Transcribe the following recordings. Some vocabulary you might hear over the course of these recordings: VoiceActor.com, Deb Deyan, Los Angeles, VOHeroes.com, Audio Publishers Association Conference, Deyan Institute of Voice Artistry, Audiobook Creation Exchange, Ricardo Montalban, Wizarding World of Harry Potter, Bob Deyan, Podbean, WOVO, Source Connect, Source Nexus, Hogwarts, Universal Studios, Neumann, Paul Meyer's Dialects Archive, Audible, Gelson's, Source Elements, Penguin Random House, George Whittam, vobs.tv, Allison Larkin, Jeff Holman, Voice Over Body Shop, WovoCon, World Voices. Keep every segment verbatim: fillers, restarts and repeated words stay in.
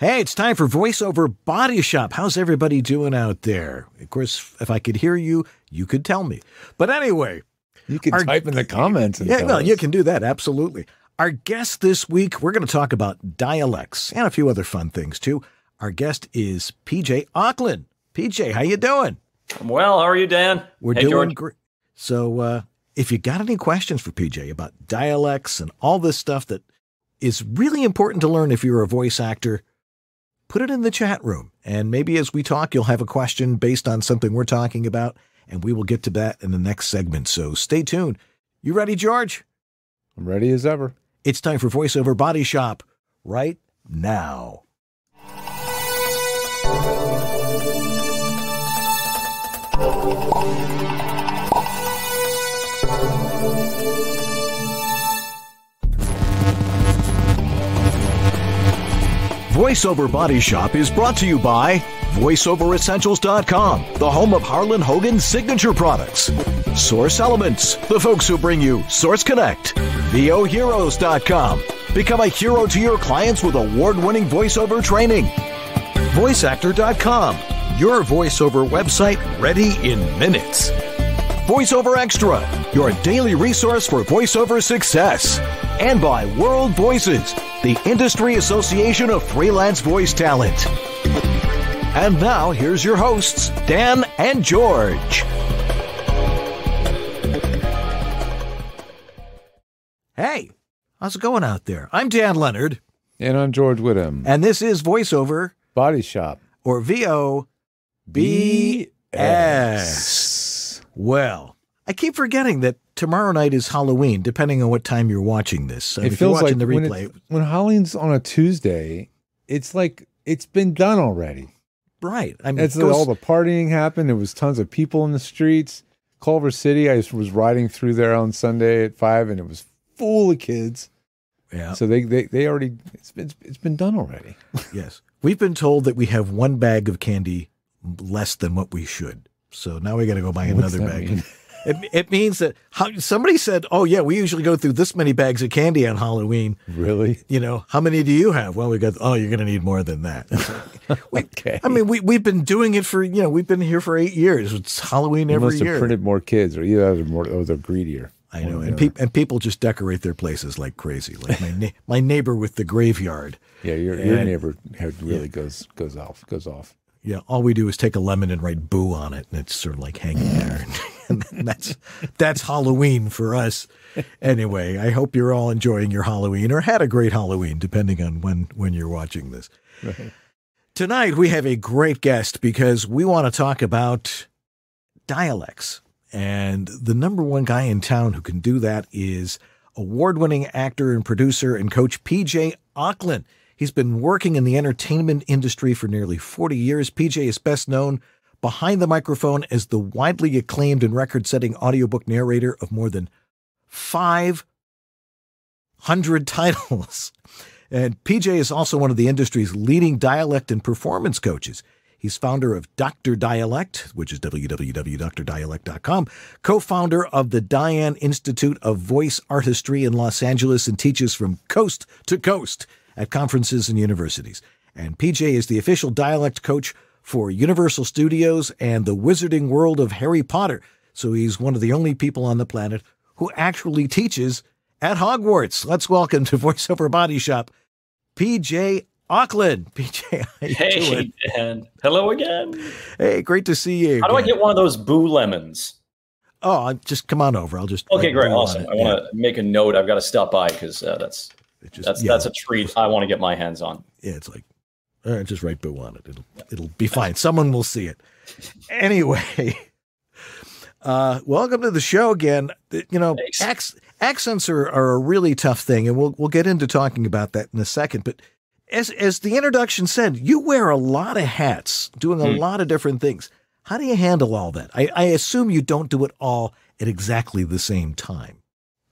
Hey, it's time for Voice Over Body Shop. How's everybody doing out there? Of course, if I could hear you, you could tell me. But anyway. You can our, type in the comments. And yeah, well, you can do that. Absolutely. Our guest this week, we're going to talk about dialects and a few other fun things, too. Our guest is P J Ochlan. P J, how you doing? I'm well. How are you, Dan? We're hey, doing great. So uh, if you got any questions for P J about dialects and all this stuff that is really important to learn if you're a voice actor, put it in the chat room, and maybe as we talk, you'll have a question based on something we're talking about, and we will get to that in the next segment, so stay tuned. You ready, George? I'm ready as ever. It's time for Voice Over Body Shop right now. VoiceOver Body Shop is brought to you by voice over essentials dot com, the home of Harlan Hogan's signature products, Source Elements, the folks who bring you Source Connect, V O Heroes dot com, become a hero to your clients with award-winning voiceover training, voice actor dot com, your voiceover website ready in minutes, VoiceOver Extra, your daily resource for voiceover success, and by World Voices, the Industry Association of Freelance Voice Talent. And now, here's your hosts, Dan and George. Hey, how's it going out there? I'm Dan Leonard. And I'm George Whittam. And this is VoiceOver Body Shop. Or V O B S. Well, I keep forgetting that tomorrow night is Halloween, depending on what time you're watching this. So it if feels you're watching like the replay, when, when Halloween's on a Tuesday, it's like it's been done already. Right. I mean, it's goes, all the partying happened. There was tons of people in the streets. Culver City, I was riding through there on Sunday at five, and it was full of kids. Yeah. So they they they already it's been it's been done already. Yes. We've been told that we have one bag of candy less than what we should. So now we got to go buy another bag. Mean? It, it means that how, somebody said, oh, yeah, we usually go through this many bags of candy on Halloween. Really? You know, how many do you have? Well, we got, oh, you're going to need more than that. we, okay. I mean, we, we've been doing it for, you know, we've been here for eight years. It's Halloween every year. You must have printed more kids, or either they're, more, or they're greedier. I know. And, pe and people just decorate their places like crazy. Like my, na my neighbor with the graveyard. Yeah, your, and, your neighbor really yeah. goes, goes off, goes off. Yeah, all we do is take a lemon and write boo on it, and it's sort of like hanging there. And that's that's Halloween for us. Anyway, I hope you're all enjoying your Halloween or had a great Halloween, depending on when, when you're watching this. Right. Tonight, we have a great guest because we want to talk about dialects. And the number one guy in town who can do that is award-winning actor and producer and coach P J Ochlan. He's been working in the entertainment industry for nearly forty years. P J is best known behind the microphone as the widely acclaimed and record-setting audiobook narrator of more than five hundred titles. And P J is also one of the industry's leading dialect and performance coaches. He's founder of Doctor Dialect, which is w w w dot doctor dialect dot com, co-founder of the Deyan Institute of Voice Artistry in Los Angeles, and teaches from coast to coast at conferences and universities. And P J is the official dialect coach for Universal Studios and the Wizarding World of Harry Potter. So he's one of the only people on the planet who actually teaches at Hogwarts. Let's welcome to VoiceOver Body Shop, P J Ochlan. P J, how you hey, doing? And hello again. Hey, great to see you. How again. do I get one of those boo lemons? Oh, just come on over. I'll just okay, great, awesome. I want to yeah. make a note. I've got to stop by because uh, that's. It just, that's yeah, that's a treat I want to get my hands on. Yeah, it's like, all right, just write boo on it. It'll it'll be fine. Someone will see it. Anyway, uh, welcome to the show again. You know, acc accents are, are a really tough thing, and we'll we'll get into talking about that in a second. But as as the introduction said, you wear a lot of hats, doing a mm. lot of different things. How do you handle all that? I, I assume you don't do it all at exactly the same time.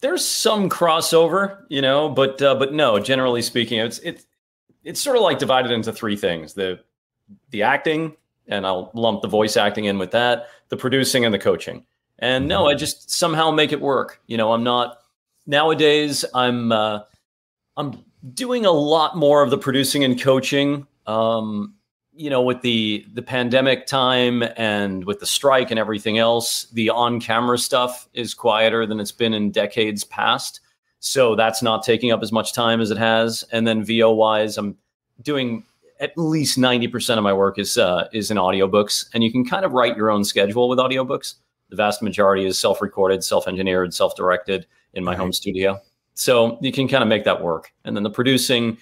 There's some crossover, you know, but uh, but no, generally speaking, it's it's it's sort of like divided into three things: the the acting, and I'll lump the voice acting in with that, the producing, and the coaching. And no, I just somehow make it work. You know, I'm not nowadays. I'm uh, I'm doing a lot more of the producing and coaching um, you know, with the the pandemic time and with the strike and everything else, the on-camera stuff is quieter than it's been in decades past. So that's not taking up as much time as it has. And then V O-wise, I'm doing at least ninety percent of my work is uh, is in audiobooks. And you can kind of write your own schedule with audiobooks. The vast majority is self-recorded, self-engineered, self-directed in my right. home studio. So you can kind of make that work. And then the producing,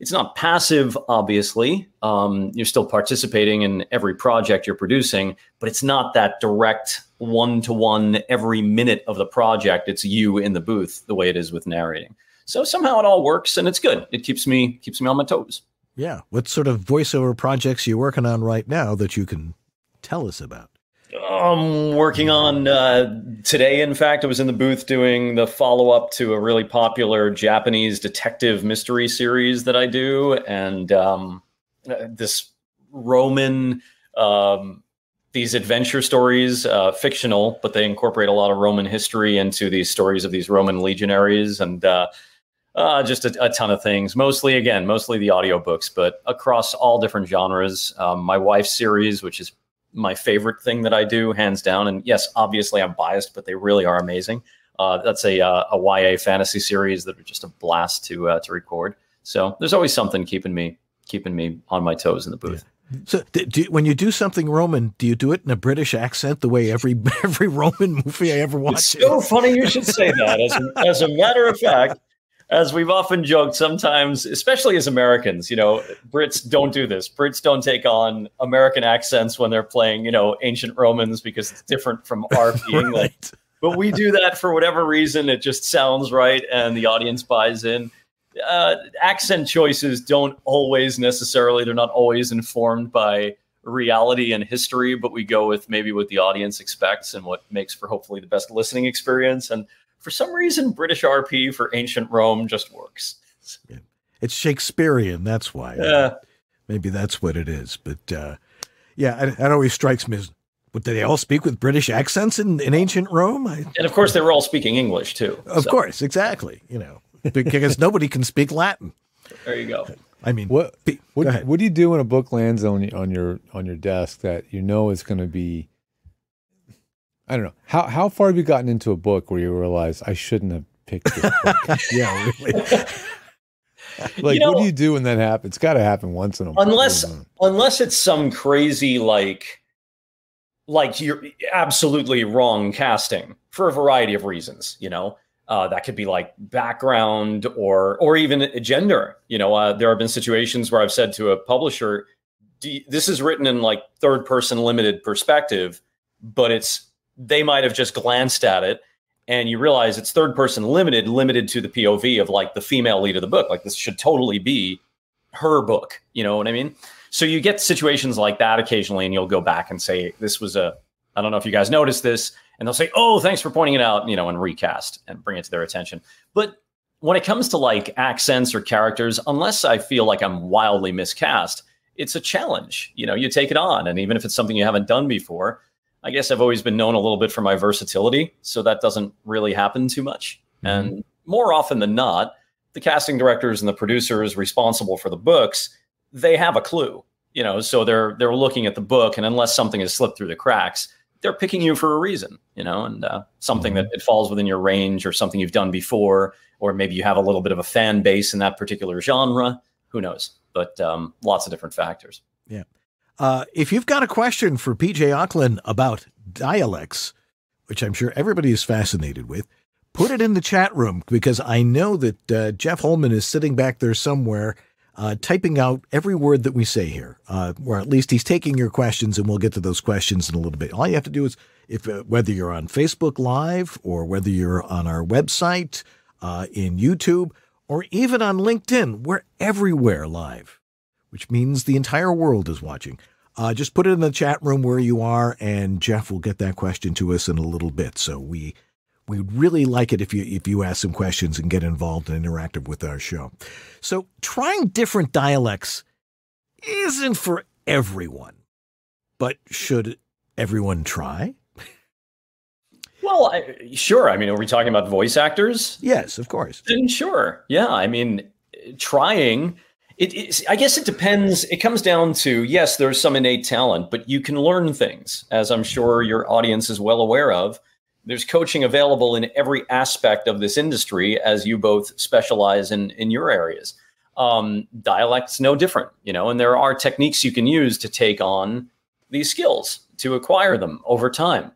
it's not passive, obviously. Um, you're still participating in every project you're producing, but it's not that direct one-to-one every minute of the project. It's you in the booth the way it is with narrating. So somehow it all works and it's good. It keeps me keeps me on my toes. Yeah. What sort of voiceover projects are you working on right now that you can tell us about? I'm working on uh, today. In fact, I was in the booth doing the follow up to a really popular Japanese detective mystery series that I do. And um, this Roman, um, these adventure stories, uh, fictional, but they incorporate a lot of Roman history into these stories of these Roman legionaries and uh, uh, just a, a ton of things. Mostly, again, mostly the audiobooks, but across all different genres. Um, my wife's series, which is my favorite thing that I do, hands down. And yes, obviously I'm biased, but they really are amazing. Uh, that's a, uh, a Y A fantasy series that are just a blast to, uh, to record. So there's always something keeping me, keeping me on my toes in the booth. Yeah. So do, when you do something Roman, do you do it in a British accent the way every, every Roman movie I ever watched? It's so funny you should say that. As a, as a matter of fact, as we've often joked sometimes, especially as Americans, you know, Brits don't do this. Brits don't take on American accents when they're playing, you know, ancient Romans because it's different from our being like. Right. But we do that for whatever reason. It just sounds right and the audience buys in. Uh, accent choices don't always necessarily, they're not always informed by reality and history, but we go with maybe what the audience expects and what makes for hopefully the best listening experience. And for some reason, British R P for ancient Rome just works. Yeah. It's Shakespearean. That's why. Yeah. Uh, maybe that's what it is. But uh, yeah, that always strikes me. But do they all speak with British accents in, in ancient Rome? I, and of course, they were all speaking English, too. Of so. course. Exactly. You know, because nobody can speak Latin. There you go. I mean, what, be, what, what do you do when a book lands on, on your on your desk that, you know, is going to be, I don't know. How how far have you gotten into a book where you realize I shouldn't have picked this book? Yeah, really. Like, you know, what do you do when that happens? It's got to happen once in a while. Unless unless it's some crazy, like, like you're absolutely wrong casting for a variety of reasons, you know. Uh, that could be like background or or even gender. You know, uh, there have been situations where I've said to a publisher, D this is written in like third person limited perspective, but it's they might have just glanced at it and you realize it's third person limited, limited to the P O V of like the female lead of the book. Like this should totally be her book. You know what I mean? So you get situations like that occasionally and you'll go back and say, this was a, I don't know if you guys noticed this. And they'll say, oh, thanks for pointing it out, you know, and recast and bring it to their attention. But when it comes to like accents or characters, unless I feel like I'm wildly miscast, it's a challenge. You know, you take it on. And even if it's something you haven't done before, I guess I've always been known a little bit for my versatility, so that doesn't really happen too much. Mm-hmm. And more often than not, the casting directors and the producers responsible for the books, they have a clue, you know, so they're they're looking at the book, and unless something has slipped through the cracks, they're picking you for a reason, you know, and uh, something mm-hmm. that it falls within your range or something you've done before, or maybe you have a little bit of a fan base in that particular genre. Who knows? But um, lots of different factors. Yeah. Uh, if you've got a question for P J Ochlan about dialects, which I'm sure everybody is fascinated with, put it in the chat room, because I know that uh, Jeff Holman is sitting back there somewhere uh, typing out every word that we say here, uh, or at least he's taking your questions, and we'll get to those questions in a little bit. All you have to do is, if uh, whether you're on Facebook Live or whether you're on our website, uh, in YouTube, or even on LinkedIn, we're everywhere live, which means the entire world is watching. Uh, just put it in the chat room where you are, and Jeff will get that question to us in a little bit. So we we'd really like it if you if you ask some questions and get involved and interactive with our show. So trying different dialects isn't for everyone, but should everyone try? Well, I, sure. I mean, are we talking about voice actors? Yes, of course. Then sure. Yeah, I mean, trying It, it, I guess it depends. It comes down to, yes, there's some innate talent, but you can learn things, as I'm sure your audience is well aware of. There's coaching available in every aspect of this industry, as you both specialize in, in your areas. Um, dialect's no different, you know, and there are techniques you can use to take on these skills, to acquire them over time.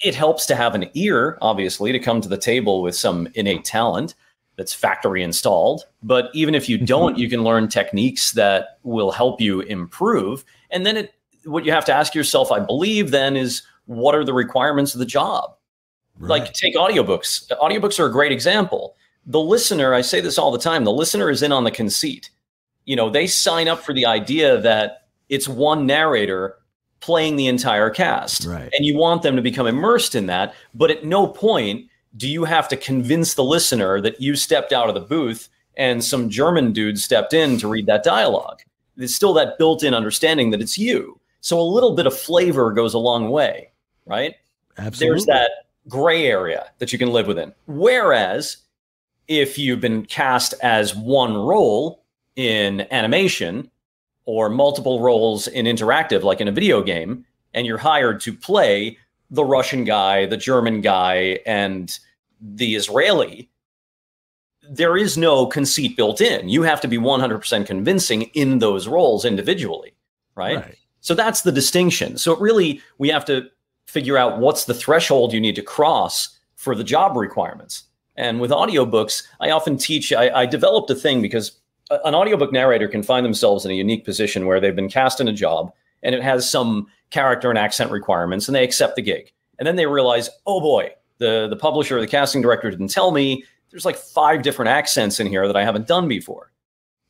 It helps to have an ear, obviously, to come to the table with some innate talent that's factory installed. But even if you don't, you can learn techniques that will help you improve. And then it, what you have to ask yourself, I believe, then is, what are the requirements of the job? Right. Like, take audiobooks. Audiobooks are a great example. The listener, I say this all the time, the listener is in on the conceit. You know, they sign up for the idea that it's one narrator playing the entire cast. Right. And you want them to become immersed in that. But at no point do you have to convince the listener that you stepped out of the booth and some German dude stepped in to read that dialogue. There's still that built-in understanding that it's you. So a little bit of flavor goes a long way, right? Absolutely. There's that gray area that you can live within. Whereas if you've been cast as one role in animation or multiple roles in interactive, like in a video game, and you're hired to play the Russian guy, the German guy, and the Israeli, there is no conceit built in. You have to be one hundred percent convincing in those roles individually, right? Right. So that's the distinction. So it really, we have to figure out what's the threshold you need to cross for the job requirements. And with audiobooks, I often teach, I, I developed a thing because a, an audiobook narrator can find themselves in a unique position where they've been cast in a job and it has some character and accent requirements, and they accept the gig. And then they realize, oh boy, the, the publisher or the casting director didn't tell me there's like five different accents in here that I haven't done before.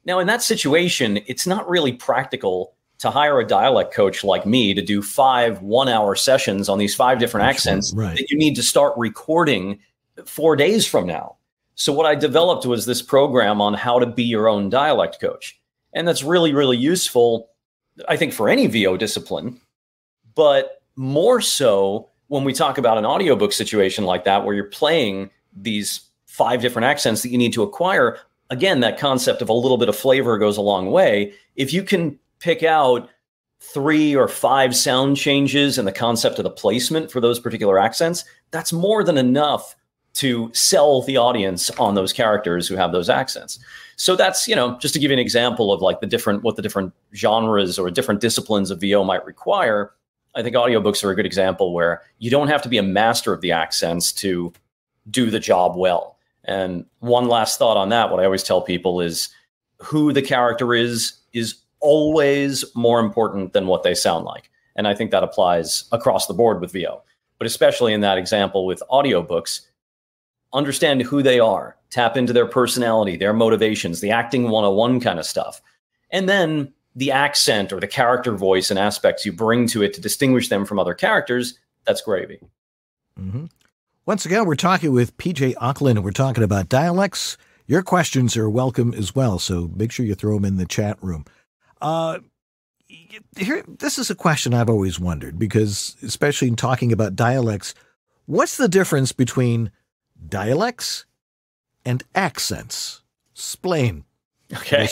Now, in that situation, it's not really practical to hire a dialect coach like me to do five one-hour sessions on these five different That's accents right. that you need to start recording four days from now. So what I developed was this program on how to be your own dialect coach. And that's really, really useful, I think, for any V O discipline, but more so when we talk about an audiobook situation like that, where you're playing these five different accents that you need to acquire. Again, that concept of a little bit of flavor goes a long way. If you can pick out three or five sound changes and the concept of the placement for those particular accents, that's more than enough to sell the audience on those characters who have those accents. So that's, you know, just to give you an example of like the different, what the different genres or different disciplines of V O might require. I think audiobooks are a good example where you don't have to be a master of the accents to do the job well. And one last thought on that, what I always tell people is who the character is, is always more important than what they sound like. And I think that applies across the board with V O, but especially in that example with audiobooks. Understand who they are, tap into their personality, their motivations, the acting one oh one kind of stuff. And then the accent or the character voice and aspects you bring to it to distinguish them from other characters, that's gravy. Mm-hmm. Once again, we're talking with P J Ochlan, and we're talking about dialects. Your questions are welcome as well, so make sure you throw them in the chat room. Uh, here, this is a question I've always wondered, because especially in talking about dialects, what's the difference between dialects and accents? Splain. Okay.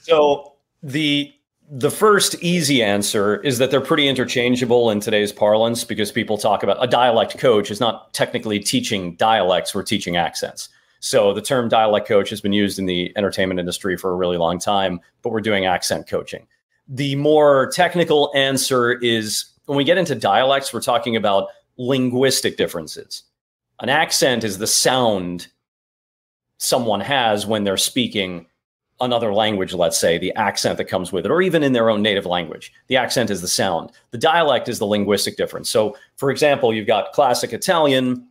So the the first easy answer is that they're pretty interchangeable in today's parlance, because people talk about a dialect coach is not technically teaching dialects, we're teaching accents. So the term dialect coach has been used in the entertainment industry for a really long time, but we're doing accent coaching. The more technical answer is when we get into dialects, we're talking about linguistic differences. An accent is the sound someone has when they're speaking another language, let's say, the accent that comes with it, or even in their own native language. The accent is the sound. The dialect is the linguistic difference. So, for example, you've got classic Italian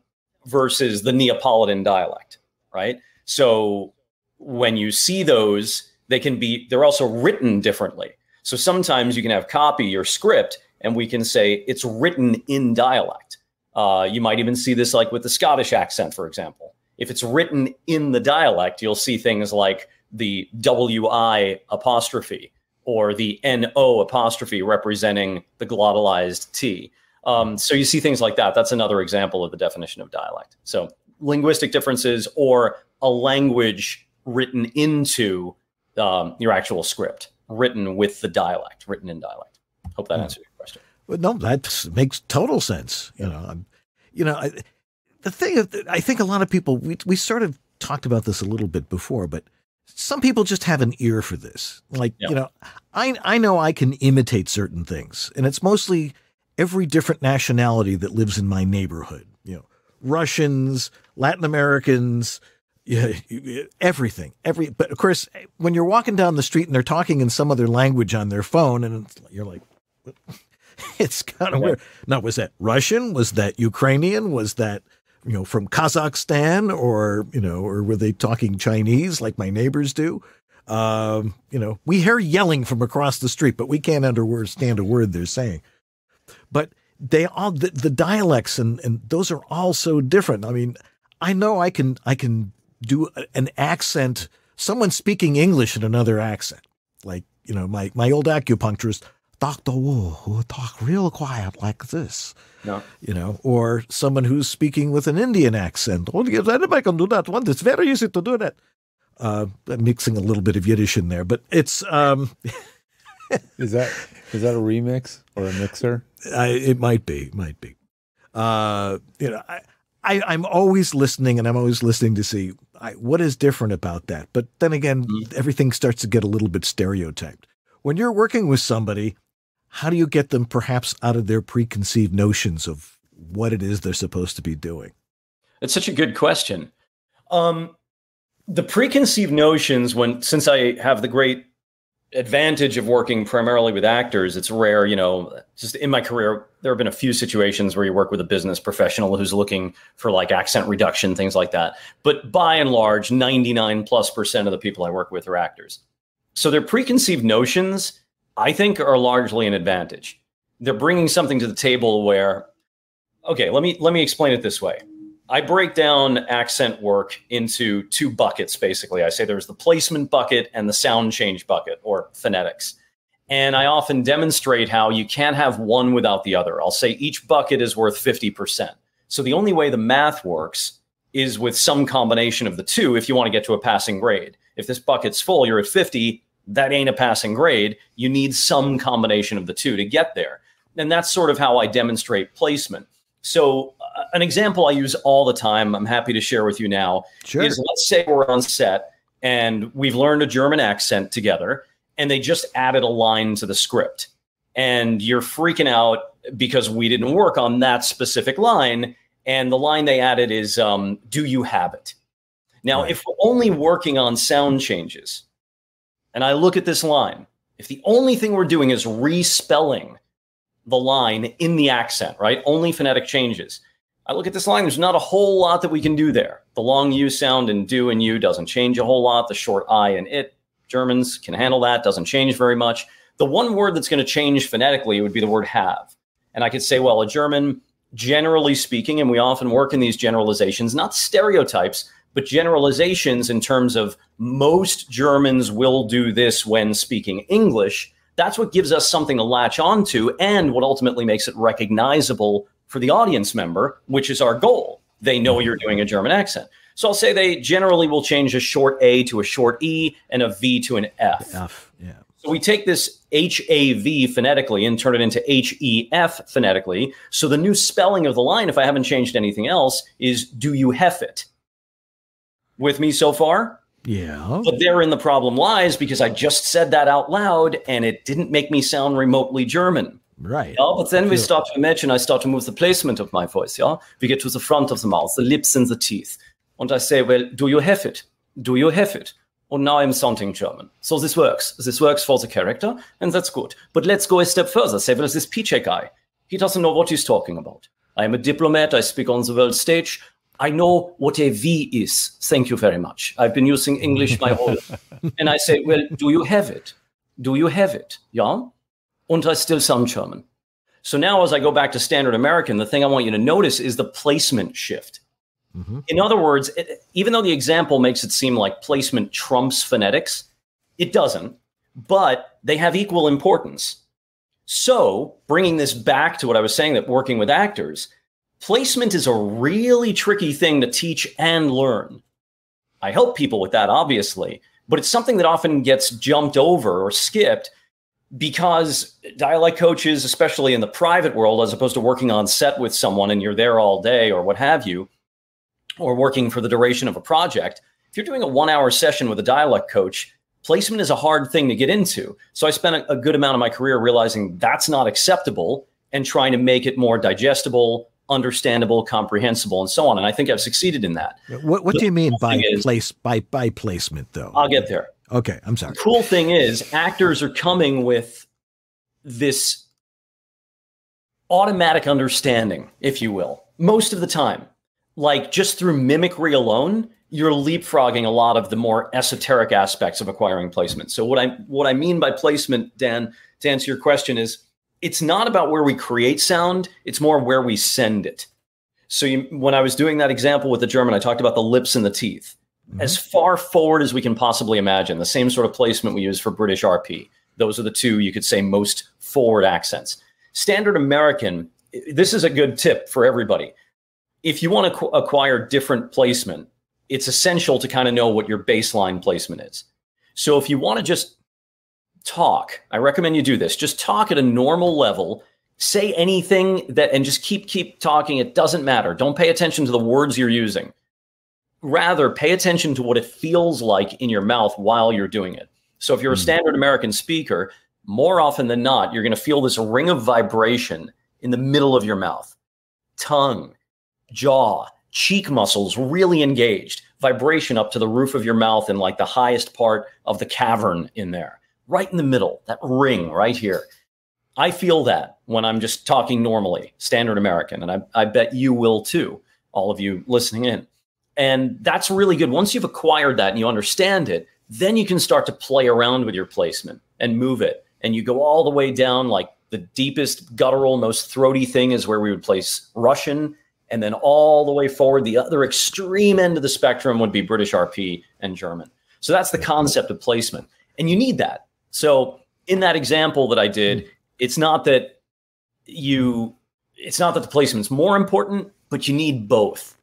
versus the Neapolitan dialect, right? So when you see those, they can be, they're also written differently. So sometimes you can have copy or script, and we can say it's written in dialect. Uh, you might even see this like with the Scottish accent, for example. If it's written in the dialect, you'll see things like the W I apostrophe or the N O apostrophe representing the glottalized T. Um, so you see things like that. That's another example of the definition of dialect. So linguistic differences, or a language written into um, your actual script written with the dialect, written in dialect. Hope that mm. answers your question. Well, no, that makes total sense. You know, I'm, you know, I, the thing I think a lot of people, we, we sort of talked about this a little bit before, but some people just have an ear for this. Like, yeah. you know, I, I know I can imitate certain things, and it's mostly every different nationality that lives in my neighborhood, you know, Russians, Latin Americans, yeah, everything, every, but of course, when you're walking down the street and they're talking in some other language on their phone, and it's, you're like, what? It's kind of yeah. weird. Now, was that Russian? Was that Ukrainian? Was that, you know, from Kazakhstan, or, you know, or were they talking Chinese like my neighbors do? Um, you know, we hear yelling from across the street, but we can't understand a word they're saying. But they all, the, the dialects and, and those are all so different. I mean, I know I can, I can do an accent, someone speaking English in another accent. Like, you know, my, my old acupuncturist, Doctor Wu, who talk real quiet like this, no. you know, or someone who's speaking with an Indian accent. Oh, yes, anybody can do that one. It's very easy to do that. Uh, I'm mixing a little bit of Yiddish in there, but it's. Um, is that is that a remix or a mixer? I, it might be, might be. Uh, you know, I, I I'm always listening, and I'm always listening to see I, what is different about that. But then again, mm. everything starts to get a little bit stereotyped when you're working with somebody. How do you get them perhaps out of their preconceived notions of what it is they're supposed to be doing? That's such a good question. Um, the preconceived notions, when, since I have the great advantage of working primarily with actors, it's rare, you know, just in my career, there have been a few situations where you work with a business professional who's looking for like accent reduction, things like that. But by and large, ninety-nine plus percent of the people I work with are actors. So their preconceived notions, I think, are largely an advantage. They're bringing something to the table where, okay, let me let me explain it this way. I break down accent work into two buckets, basically. I say there's the placement bucket and the sound change bucket, or phonetics. And I often demonstrate how you can't have one without the other. I'll say each bucket is worth fifty percent. So the only way the math works is with some combination of the two if you want to get to a passing grade. If this bucket's full, you're at fifty, that ain't a passing grade. You need some combination of the two to get there. And that's sort of how I demonstrate placement. So uh, an example I use all the time, I'm happy to share with you now, sure. is let's say we're on set and we've learned a German accent together and they just added a line to the script. And you're freaking out because we didn't work on that specific line. And the line they added is, um, do you have it? Now, right. if we're only working on sound changes, and I look at this line, if the only thing we're doing is respelling the line in the accent, right? Only phonetic changes. I look at this line, there's not a whole lot that we can do there. The long U sound in do and you doesn't change a whole lot. The short I and it, Germans can handle that, doesn't change very much. The one word that's going to change phonetically would be the word have. And I could say, well, a German, generally speaking, and we often work in these generalizations, not stereotypes, but generalizations in terms of most Germans will do this when speaking English. That's what gives us something to latch onto and what ultimately makes it recognizable for the audience member, which is our goal. They know you're doing a German accent. So I'll say they generally will change a short A to a short E and a V to an F. F, yeah. So we take this H A V phonetically and turn it into H E F phonetically. So the new spelling of the line, if I haven't changed anything else, is do you hef it? With me so far? Yeah. But therein the problem lies, because I just said that out loud and it didn't make me sound remotely German. Right. Yeah, but then we start to imagine, I start to move the placement of my voice. Yeah. We get to the front of the mouth, the lips and the teeth. And I say, well, do you have it? Do you have it? And now I'm sounding German. So this works. This works for the character, and that's good. But let's go a step further. Say, well, this P J guy, he doesn't know what he's talking about. I'm a diplomat. I speak on the world stage. I know what a V is. Thank you very much. I've been using English my whole life. And I say, well, do you have it? Do you have it? Yeah? And I still sound German. So now as I go back to standard American, the thing I want you to notice is the placement shift. Mm-hmm. In other words, it, even though the example makes it seem like placement trumps phonetics, it doesn't. But they have equal importance. So bringing this back to what I was saying, that working with actors, placement is a really tricky thing to teach and learn. I help people with that, obviously, But it's something that often gets jumped over or skipped because dialect coaches, especially in the private world, as opposed to working on set with someone and you're there all day or what have you, or working for the duration of a project, if you're doing a one-hour session with a dialect coach, placement is a hard thing to get into. So I spent a, a good amount of my career realizing that's not acceptable and trying to make it more digestible, understandable, comprehensible, and so on. And I think I've succeeded in that. What, what do you mean by place by by placement, though? I'll get there. Okay, I'm sorry. The cool thing is actors are coming with this automatic understanding, if you will, most of the time. Like just through mimicry alone, you're leapfrogging a lot of the more esoteric aspects of acquiring placement. So what I what I mean by placement, Dan, to answer your question is, it's not about where we create sound, it's more where we send it. So you, when I was doing that example with the German, I talked about the lips and the teeth. Mm-hmm. As far forward as we can possibly imagine, the same sort of placement we use for British R P. Those are the two, you could say, most forward accents. Standard American, this is a good tip for everybody. If you want to acquire different placement, it's essential to kind of know what your baseline placement is. So if you want to just talk, I recommend you do this. Just talk at a normal level, say anything that, and just keep, keep talking. It doesn't matter. Don't pay attention to the words you're using. Rather, pay attention to what it feels like in your mouth while you're doing it. So if you're a standard American speaker, more often than not, you're going to feel this ring of vibration in the middle of your mouth, tongue, jaw, cheek muscles really engaged, vibration up to the roof of your mouth in like the highest part of the cavern in there. Right in the middle, that ring right here. I feel that when I'm just talking normally, standard American, and I, I bet you will too, all of you listening in. And that's really good. Once you've acquired that and you understand it, then you can start to play around with your placement and move it. And you go all the way down, like the deepest guttural, most throaty thing is where we would place Russian, and then all the way forward, the other extreme end of the spectrum would be British R P and German. So that's the concept of placement, and you need that. So in that example that I did, it's not that you, it's not that the placement's more important, but you need both.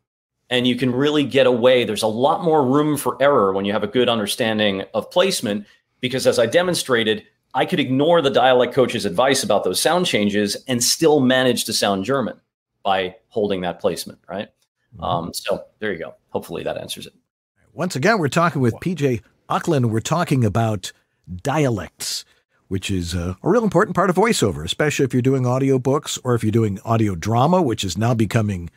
And you can really get away. There's a lot more room for error when you have a good understanding of placement, because as I demonstrated, I could ignore the dialect coach's advice about those sound changes and still manage to sound German by holding that placement, right? Mm-hmm. um, so there you go. Hopefully that answers it. Once again, we're talking with P J Ochlan. We're talking about dialects, which is a, a real important part of voiceover, especially if you're doing audiobooks or if you're doing audio drama, which is now becoming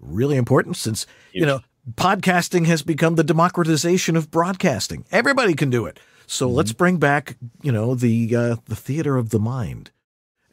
really important since, you know, podcasting has become the democratization of broadcasting. Everybody can do it. So mm-hmm. let's bring back, you know, the uh, the theater of the mind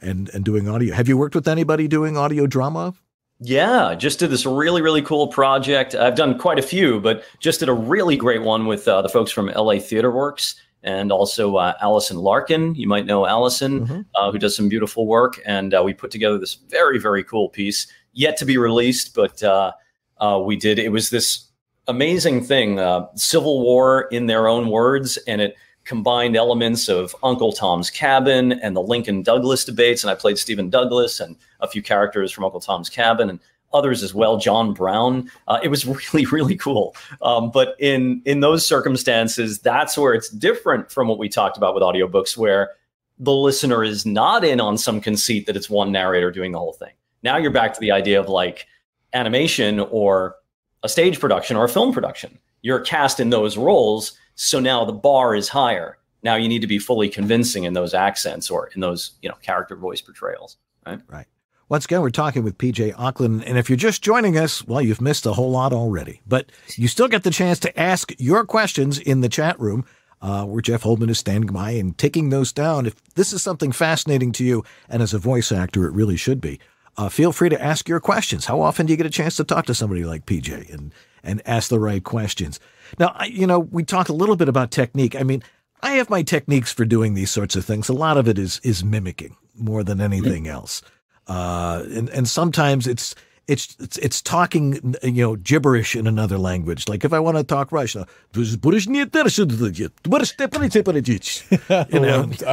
and, and doing audio. Have you worked with anybody doing audio drama? Yeah, I just did this really, really cool project. I've done quite a few, but just did a really great one with uh, the folks from L A Theater Works. And also uh, Allison Larkin, you might know Allison, mm-hmm. uh, who does some beautiful work. And uh, we put together this very, very cool piece, yet to be released, but uh, uh, we did. It was this amazing thing, uh, Civil War in their own words, and it combined elements of Uncle Tom's Cabin and the Lincoln-Douglas debates. And I played Stephen Douglas and a few characters from Uncle Tom's Cabin and others as well, John Brown. Uh, it was really, really cool. Um, but in in those circumstances, that's where it's different from what we talked about with audiobooks, where the listener is not in on some conceit that it's one narrator doing the whole thing. Now you're back to the idea of like animation or a stage production or a film production. You're cast in those roles, so now the bar is higher. Now you need to be fully convincing in those accents or in those, you know, character voice portrayals, right? Right. Once again, we're talking with P J Ochlan, and if you're just joining us, well, you've missed a whole lot already. But you still get the chance to ask your questions in the chat room, uh, where Jeff Holdman is standing by and taking those down. If this is something fascinating to you, and as a voice actor, it really should be, uh, feel free to ask your questions. How often do you get a chance to talk to somebody like P J and, and ask the right questions? Now, I, you know, we talked a little bit about technique. I mean, I have my techniques for doing these sorts of things. A lot of it is is mimicking more than anything else. Uh, and, and sometimes it's, it's, it's, it's talking, you know, gibberish in another language. Like if I want to talk Russian, you know, I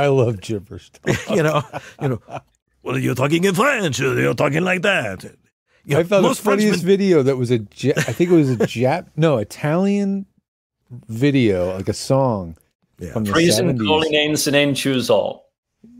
love gibberish. you know, you know, well, you're talking in French, you're talking like that. You know, I found the funniest Frenchmen video that was a, I think it was a Jap, no, Italian video, like a song yeah. from the seventies. Calling names and then choose all.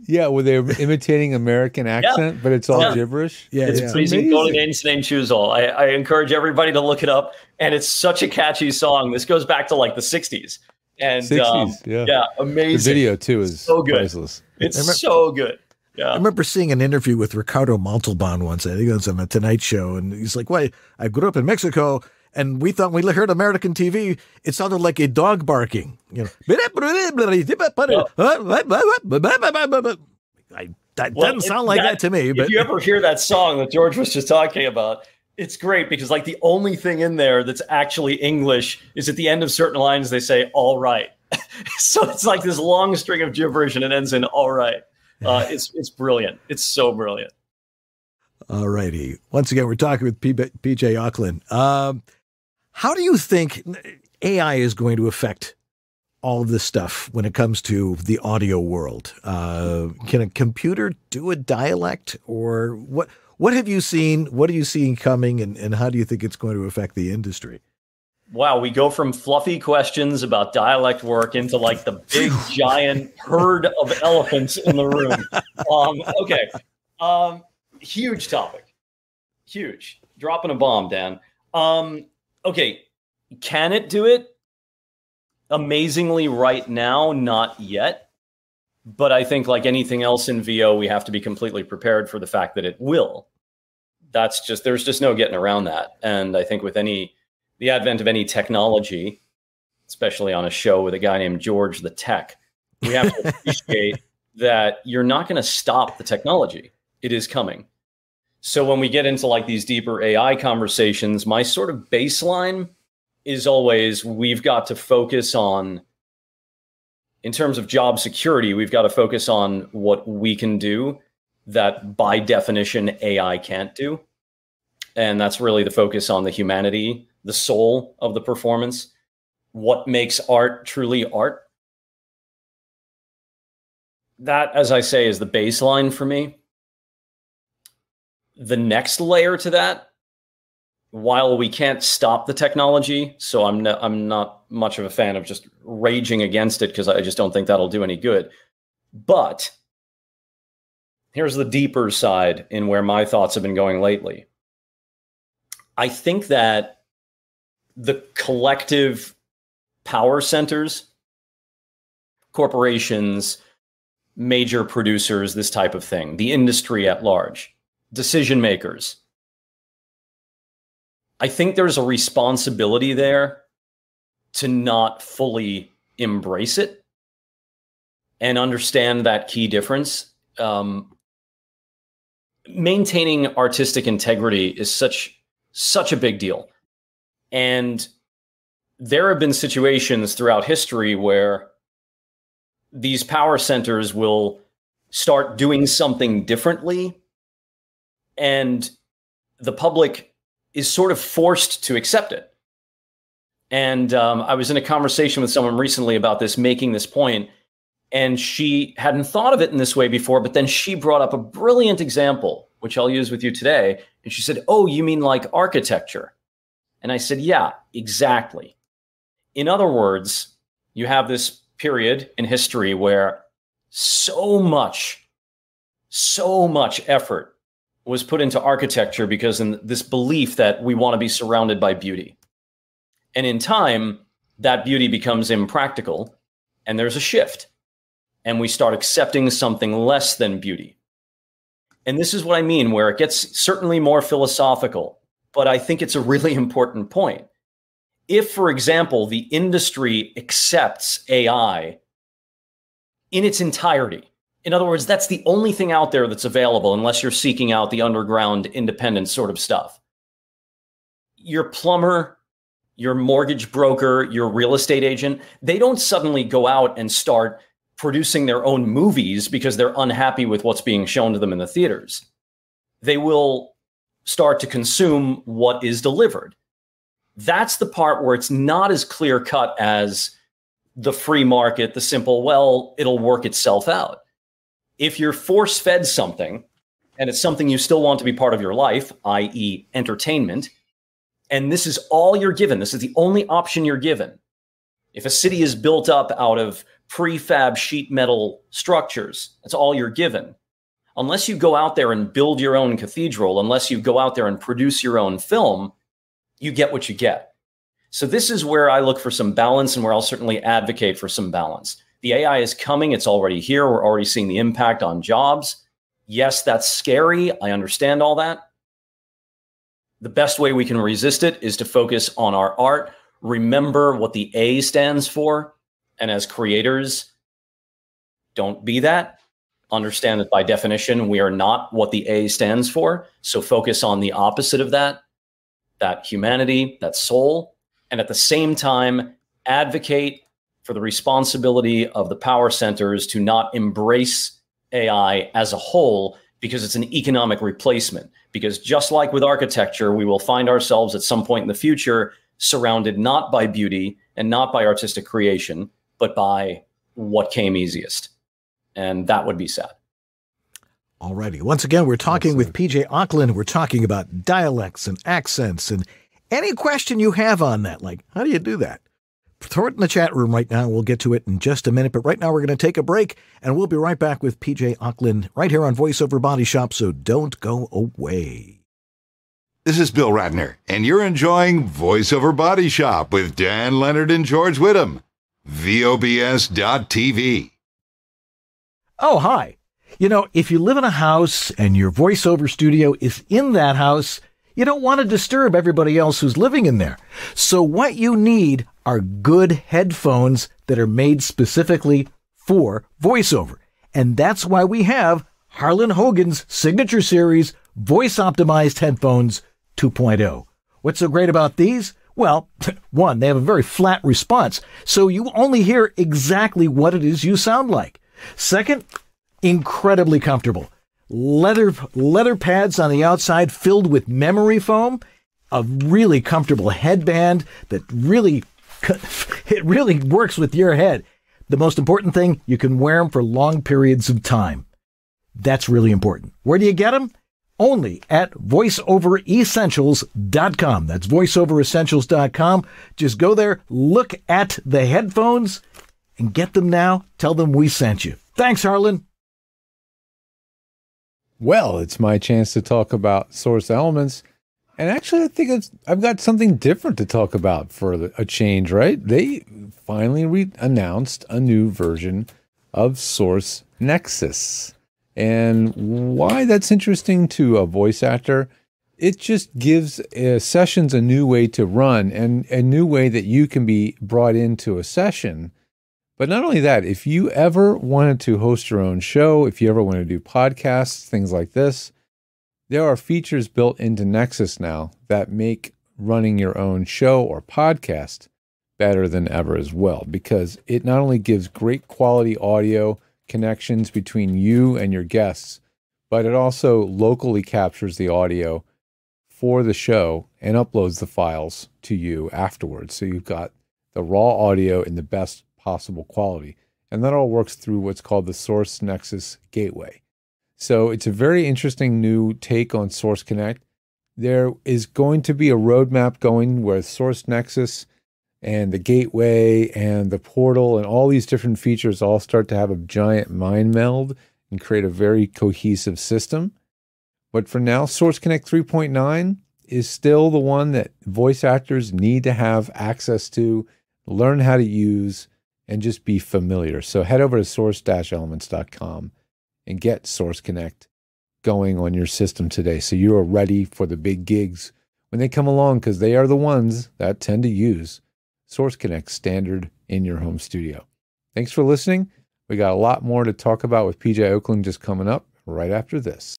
Yeah, where they're imitating American accent, yeah. but it's all yeah. gibberish. Yeah, it's yeah. freezing. Golden Game's name choose all. I, I encourage everybody to look it up, and it's such a catchy song. This goes back to like the sixties, and sixties, um, yeah. yeah, amazing. The video too is so good. Priceless. It's remember, so good. Yeah, I remember seeing an interview with Ricardo Montalban once. I think it was on the Tonight Show, and he's like, "Why? I grew up in Mexico." And we thought when we heard American T V, it sounded like a dog barking. You know, I, that well, doesn't sound like that, that to me. But if you ever hear that song that George was just talking about, it's great because like the only thing in there that's actually English is at the end of certain lines they say "all right." So it's like this long string of gibberish and it ends in "all right." Uh, it's it's brilliant. It's so brilliant. All righty. Once again, we're talking with P J Ochlan. Um, How do you think A I is going to affect all of this stuff when it comes to the audio world? Uh, can a computer do a dialect, or what? What have you seen? What are you seeing coming, and, and how do you think it's going to affect the industry? Wow, we go from fluffy questions about dialect work into like the big giant herd of elephants in the room. Um, okay, um, huge topic, huge. Dropping a bomb, Dan. Um, Okay, can it do it? Amazingly right now, not yet. But I think like anything else in V O, we have to be completely prepared for the fact that it will. That's just, there's just no getting around that. And I think with any, the advent of any technology, especially on a show with a guy named George the Tech, we have to appreciate that you're not going to stop the technology. It is coming. So when we get into like these deeper A I conversations, my sort of baseline is always we've got to focus on, in terms of job security, we've got to focus on what we can do that by definition A I can't do. And that's really the focus on the humanity, the soul of the performance. What makes art truly art? That, as I say, is the baseline for me. The next layer to that, while we can't stop the technology, so I'm no, I'm not much of a fan of just raging against it because I just don't think that'll do any good. But here's the deeper side in where my thoughts have been going lately. I think that the collective power centers, corporations, major producers, this type of thing, the industry at large, decision makers. I think there's a responsibility there to not fully embrace it and understand that key difference. Um, maintaining artistic integrity is such, such a big deal. And there have been situations throughout history where these power centers will start doing something differently, and the public is sort of forced to accept it. And um, I was in a conversation with someone recently about this, making this point, and she hadn't thought of it in this way before, but then she brought up a brilliant example, which I'll use with you today. And she said, "Oh, you mean like architecture?" And I said, "Yeah, exactly." In other words, you have this period in history where so much, so much effort was put into architecture because in this belief that we want to be surrounded by beauty. And in time, that beauty becomes impractical and there's a shift and we start accepting something less than beauty. And this is what I mean, where it gets certainly more philosophical, but I think it's a really important point. If, for example, the industry accepts A I in its entirety, in other words, that's the only thing out there that's available unless you're seeking out the underground independent sort of stuff. Your plumber, your mortgage broker, your real estate agent, they don't suddenly go out and start producing their own movies because they're unhappy with what's being shown to them in the theaters. They will start to consume what is delivered. That's the part where it's not as clear cut as the free market, the simple, well, it'll work itself out. If you're force-fed something, and it's something you still want to be part of your life, that is entertainment, and this is all you're given, this is the only option you're given, If a city is built up out of prefab sheet metal structures, that's all you're given. Unless you go out there and build your own cathedral, unless you go out there and produce your own film, you get what you get. So this is where I look for some balance and where I'll certainly advocate for some balance. The A I is coming. It's already here. We're already seeing the impact on jobs. Yes, that's scary. I understand all that. The best way we can resist it is to focus on our art. Remember what the A stands for. And as creators, don't be that. Understand that by definition, we are not what the A stands for. So focus on the opposite of that, that humanity, that soul. And at the same time, advocate for the responsibility of the power centers to not embrace A I as a whole, because it's an economic replacement. Because just like with architecture, we will find ourselves at some point in the future surrounded not by beauty and not by artistic creation, but by what came easiest. And that would be sad. All righty. Once again, we're talking with P J Ochlan. We're talking about dialects and accents. And any question you have on that, like, how do you do that? Throw it in the chat room right now. We'll get to it in just a minute. But right now, we're going to take a break, and we'll be right back with P J Ochlan right here on Voice Over Body Shop. So don't go away. This is Bill Ratner, and you're enjoying Voice Over Body Shop with Dan Leonard and George Whittam. V O B S dot T V. Oh, hi. You know, if you live in a house and your voiceover studio is in that house, you don't want to disturb everybody else who's living in there. So what you need are good headphones that are made specifically for voiceover. And that's why we have Harlan Hogan's signature series, Voice Optimized Headphones two point oh. What's so great about these? Well, one, they have a very flat response, so you only hear exactly what it is you sound like. Second, incredibly comfortable. Leather, leather pads on the outside filled with memory foam, a really comfortable headband that really, it really works with your head. The most important thing, you can wear them for long periods of time. That's really important. Where do you get them? Only at voice over essentials dot com. That's voice over essentials dot com. Just go there, look at the headphones, and get them now. Tell them we sent you. Thanks, Harlan. Well, it's my chance to talk about Source Elements. And actually, I think it's, I've got something different to talk about for a change, right? They finally re announced a new version of Source Nexus. And why that's interesting to a voice actor, it just gives uh, sessions a new way to run and a new way that you can be brought into a session. But not only that, if you ever wanted to host your own show, if you ever want to do podcasts, things like this, there are features built into Nexus now that make running your own show or podcast better than ever as well, because it not only gives great quality audio connections between you and your guests, but it also locally captures the audio for the show and uploads the files to you afterwards. So you've got the raw audio in the best possible quality. And that all works through what's called the Source Nexus Gateway. So it's a very interesting new take on Source Connect. There is going to be a roadmap going where Source Nexus and the gateway and the portal and all these different features all start to have a giant mind meld and create a very cohesive system. But for now, Source Connect three point nine is still the one that voice actors need to have access to, learn how to use, and just be familiar. So head over to source elements dot com and get Source Connect going on your system today, so you are ready for the big gigs when they come along, because they are the ones that tend to use Source Connect standard in your home studio. Thanks for listening. We got a lot more to talk about with P J Ochlan just coming up right after this.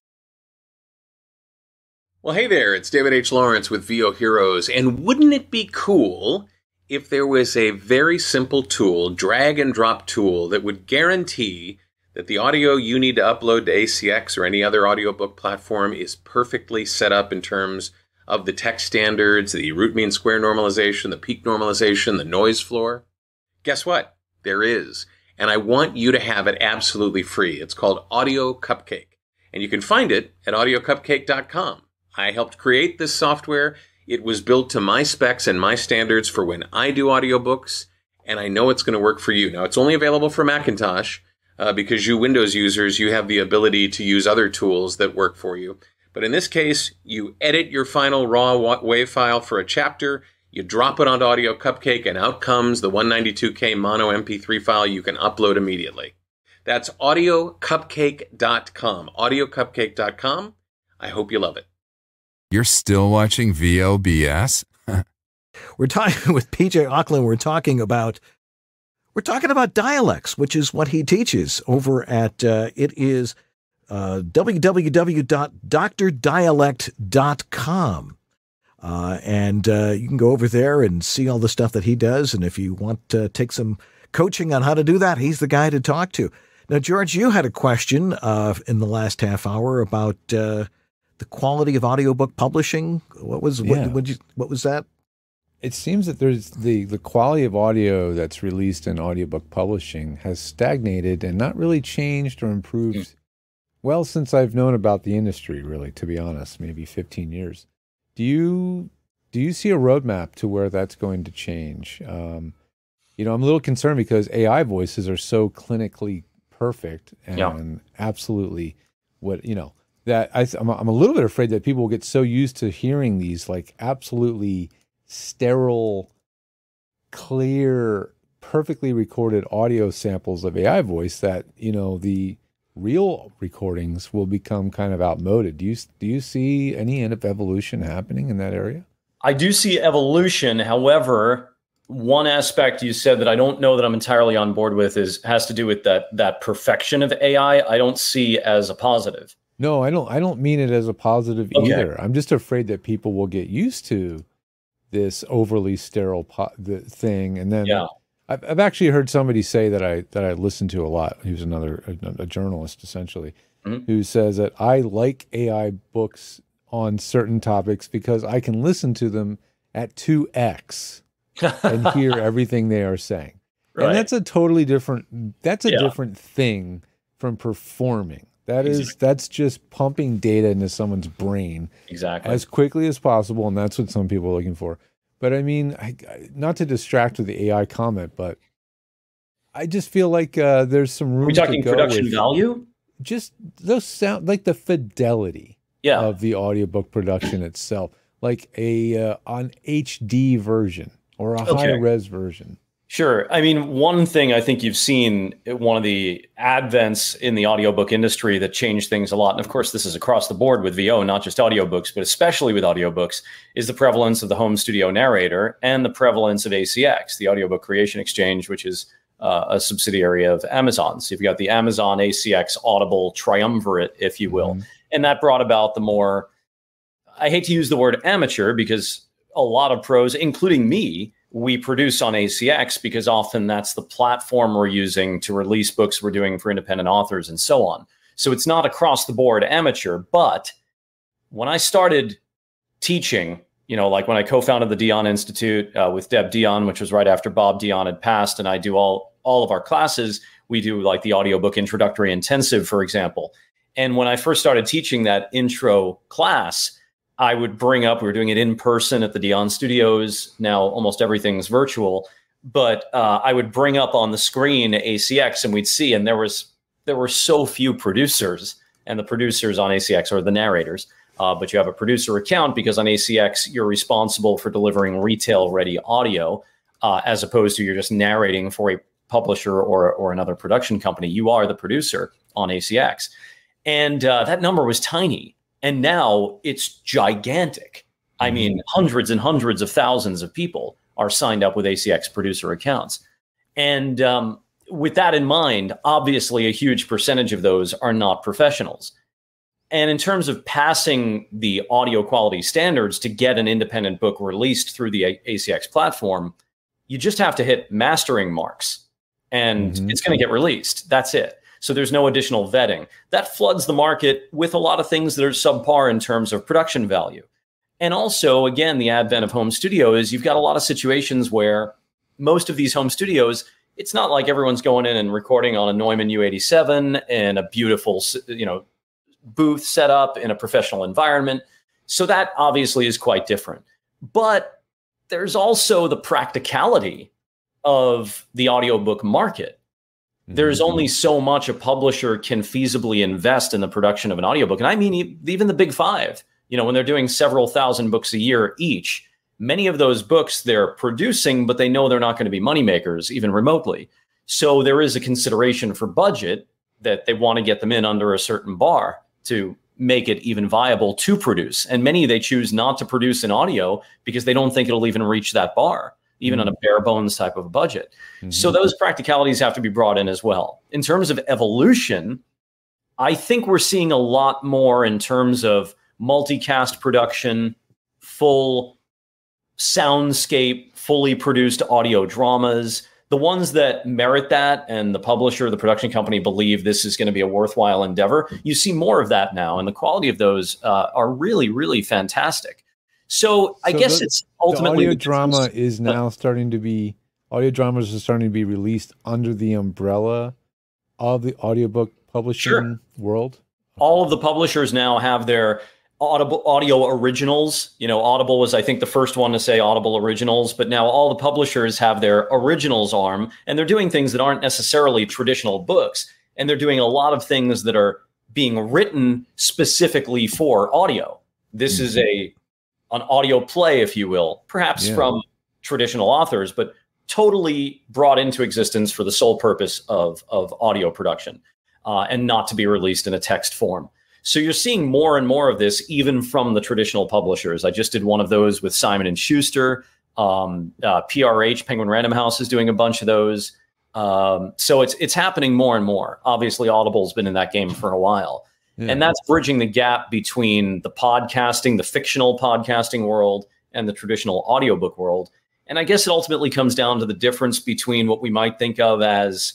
Well, hey there, it's David H. Lawrence with V O Heroes, and wouldn't it be cool if there was a very simple tool, drag and drop tool, that would guarantee that the audio you need to upload to A C X or any other audiobook platform is perfectly set up in terms of the text standards, the root mean square normalization, the peak normalization, the noise floor? Guess what? There is. And I want you to have it absolutely free. It's called Audio Cupcake. And you can find it at audio cupcake dot com. I helped create this software. It was built to my specs and my standards for when I do audiobooks. and I know it's going to work for you. Now, it's only available for Macintosh uh, because you Windows users, you have the ability to use other tools that work for you. But in this case, you edit your final raw WAV file for a chapter, you drop it onto Audio Cupcake, and out comes the one ninety-two K mono M P three file you can upload immediately. That's audio cupcake dot com, audio cupcake dot com. I hope you love it. You're still watching V O B S? We're talking with P J Ochlan. We're talking about we're talking about dialects, which is what he teaches over at uh, it is uh, w w w dot dr dialect dot com, uh, and uh, you can go over there and see all the stuff that he does. And if you want to take some coaching on how to do that, he's the guy to talk to. Now, George, you had a question uh, in the last half hour about uh, the quality of audiobook publishing. What was yeah. what, what, you, what was that? It seems that there's the, the quality of audio that's released in audiobook publishing has stagnated and not really changed or improved, well, since I've known about the industry, really, to be honest, maybe fifteen years. Do you, do you see a roadmap to where that's going to change? Um, you know, I'm a little concerned because A I voices are so clinically perfect and yeah. absolutely what, you know, that I, I'm, I'm a little bit afraid that people will get so used to hearing these like absolutely sterile, clear, perfectly recorded audio samples of A I voice that, you know, the real recordings will become kind of outmoded. Do you, do you see any end of evolution happening in that area? I do see evolution. However, one aspect you said that I don't know that I'm entirely on board with is has to do with that, that perfection of A I. I don't see as a positive. No, I don't, I don't mean it as a positive okay. either. I'm just afraid that people will get used to this overly sterile po the thing, and then yeah. I've, I've actually heard somebody say that I that I listened to a lot. He was another a, a journalist essentially, mm-hmm. who says that I like A I books on certain topics because I can listen to them at two X and hear everything they are saying, right. and that's a totally different that's a yeah. different thing from performing. That is, exactly. that's just pumping data into someone's brain exactly as quickly as possible, and that's what some people are looking for. But I mean, I, not to distract with the A I comment, but I just feel like uh, there's some room. Are we talking to go production with value? Just those sound like the fidelity yeah. of the audiobook production itself, like a uh, an H D version or a okay. high res version. Sure. I mean, one thing I think you've seen, one of the advents in the audiobook industry that changed things a lot, and of course this is across the board with V O, not just audiobooks, but especially with audiobooks, is the prevalence of the home studio narrator and the prevalence of A C X, the Audiobook Creation Exchange, which is uh, a subsidiary of Amazon. So you've got the Amazon, A C X, Audible triumvirate, if you will. Mm-hmm. And that brought about the more, I hate to use the word amateur because a lot of pros, including me, we produce on A C X because often that's the platform we're using to release books we're doing for independent authors and so on. So it's not across the board amateur, but when I started teaching, you know, like when I co-founded the Deyan Institute uh, with Deb Deyan, which was right after Bob Deyan had passed, and I do all, all of our classes, we do like the audiobook introductory intensive, for example. And when I first started teaching that intro class, I would bring up, we were doing it in person at the Deyan Studios. Now almost everything's virtual, but uh, I would bring up on the screen A C X and we'd see, and there was, there were so few producers, and the producers on A C X are the narrators, uh, but you have a producer account because on A C X, you're responsible for delivering retail ready audio, uh, as opposed to you're just narrating for a publisher or, or another production company. You are the producer on A C X. And uh, that number was tiny. And now it's gigantic. I mean, hundreds and hundreds of thousands of people are signed up with A C X producer accounts. And um, with that in mind, obviously a huge percentage of those are not professionals. And in terms of passing the audio quality standards to get an independent book released through the A C X platform, you just have to hit mastering marks and mm-hmm. it's going to get released. That's it. So there's no additional vetting. That floods the market with a lot of things that are subpar in terms of production value. And also, again, the advent of home studio is you've got a lot of situations where most of these home studios, it's not like everyone's going in and recording on a Neumann U eighty-seven and a beautiful, you know, booth set up in a professional environment. So that obviously is quite different. But there's also the practicality of the audiobook market. There's only so much a publisher can feasibly invest in the production of an audiobook. And I mean, even the big five, you know, when they're doing several thousand books a year each, many of those books they're producing, but they know they're not going to be moneymakers even remotely. So there is a consideration for budget that they want to get them in under a certain bar to make it even viable to produce. And many they choose not to produce in audio because they don't think it'll even reach that bar, even on a bare bones type of budget. Mm-hmm. So those practicalities have to be brought in as well. In terms of evolution, I think we're seeing a lot more in terms of multicast production, full soundscape, fully produced audio dramas. The ones that merit that and the publisher, the production company believe this is going to be a worthwhile endeavor, you see more of that now. And the quality of those uh, are really, really fantastic. So I so guess the, it's ultimately the audio drama is now uh, starting to be audio dramas are starting to be released under the umbrella of the audiobook publishing sure. world. All of the publishers now have their Audible audio originals. You know, Audible was, I think, the first one to say Audible originals, but now all the publishers have their originals arm, and they're doing things that aren't necessarily traditional books. And they're doing a lot of things that are being written specifically for audio. This mm-hmm. is a an audio play, if you will, perhaps yeah. from traditional authors, but totally brought into existence for the sole purpose of, of audio production uh, and not to be released in a text form. So you're seeing more and more of this, even from the traditional publishers. I just did one of those with Simon and Schuster. Um, uh, P R H, Penguin Random House, is doing a bunch of those. Um, so it's, it's happening more and more. Obviously, Audible's been in that game for a while. Yeah. And that's bridging the gap between the podcasting, the fictional podcasting world, and the traditional audiobook world. And I guess it ultimately comes down to the difference between what we might think of as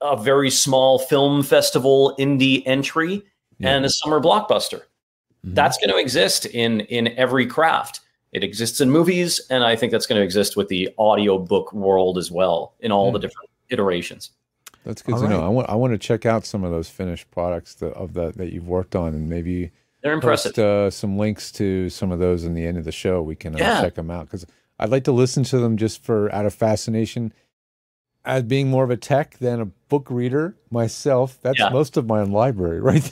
a very small film festival indie entry yeah. and a summer blockbuster. Mm-hmm. That's going to exist in, in every craft. It exists in movies, and I think that's going to exist with the audiobook world as well in all yeah. the different iterations. That's good all to right. know. I want I want to check out some of those finished products that, of that that you've worked on, and maybe they're impressive. Post, uh, some links to some of those in the end of the show. We can uh, yeah. check them out because I'd like to listen to them just for out of fascination. As being more of a tech than a book reader myself, that's yeah. most of my library, right?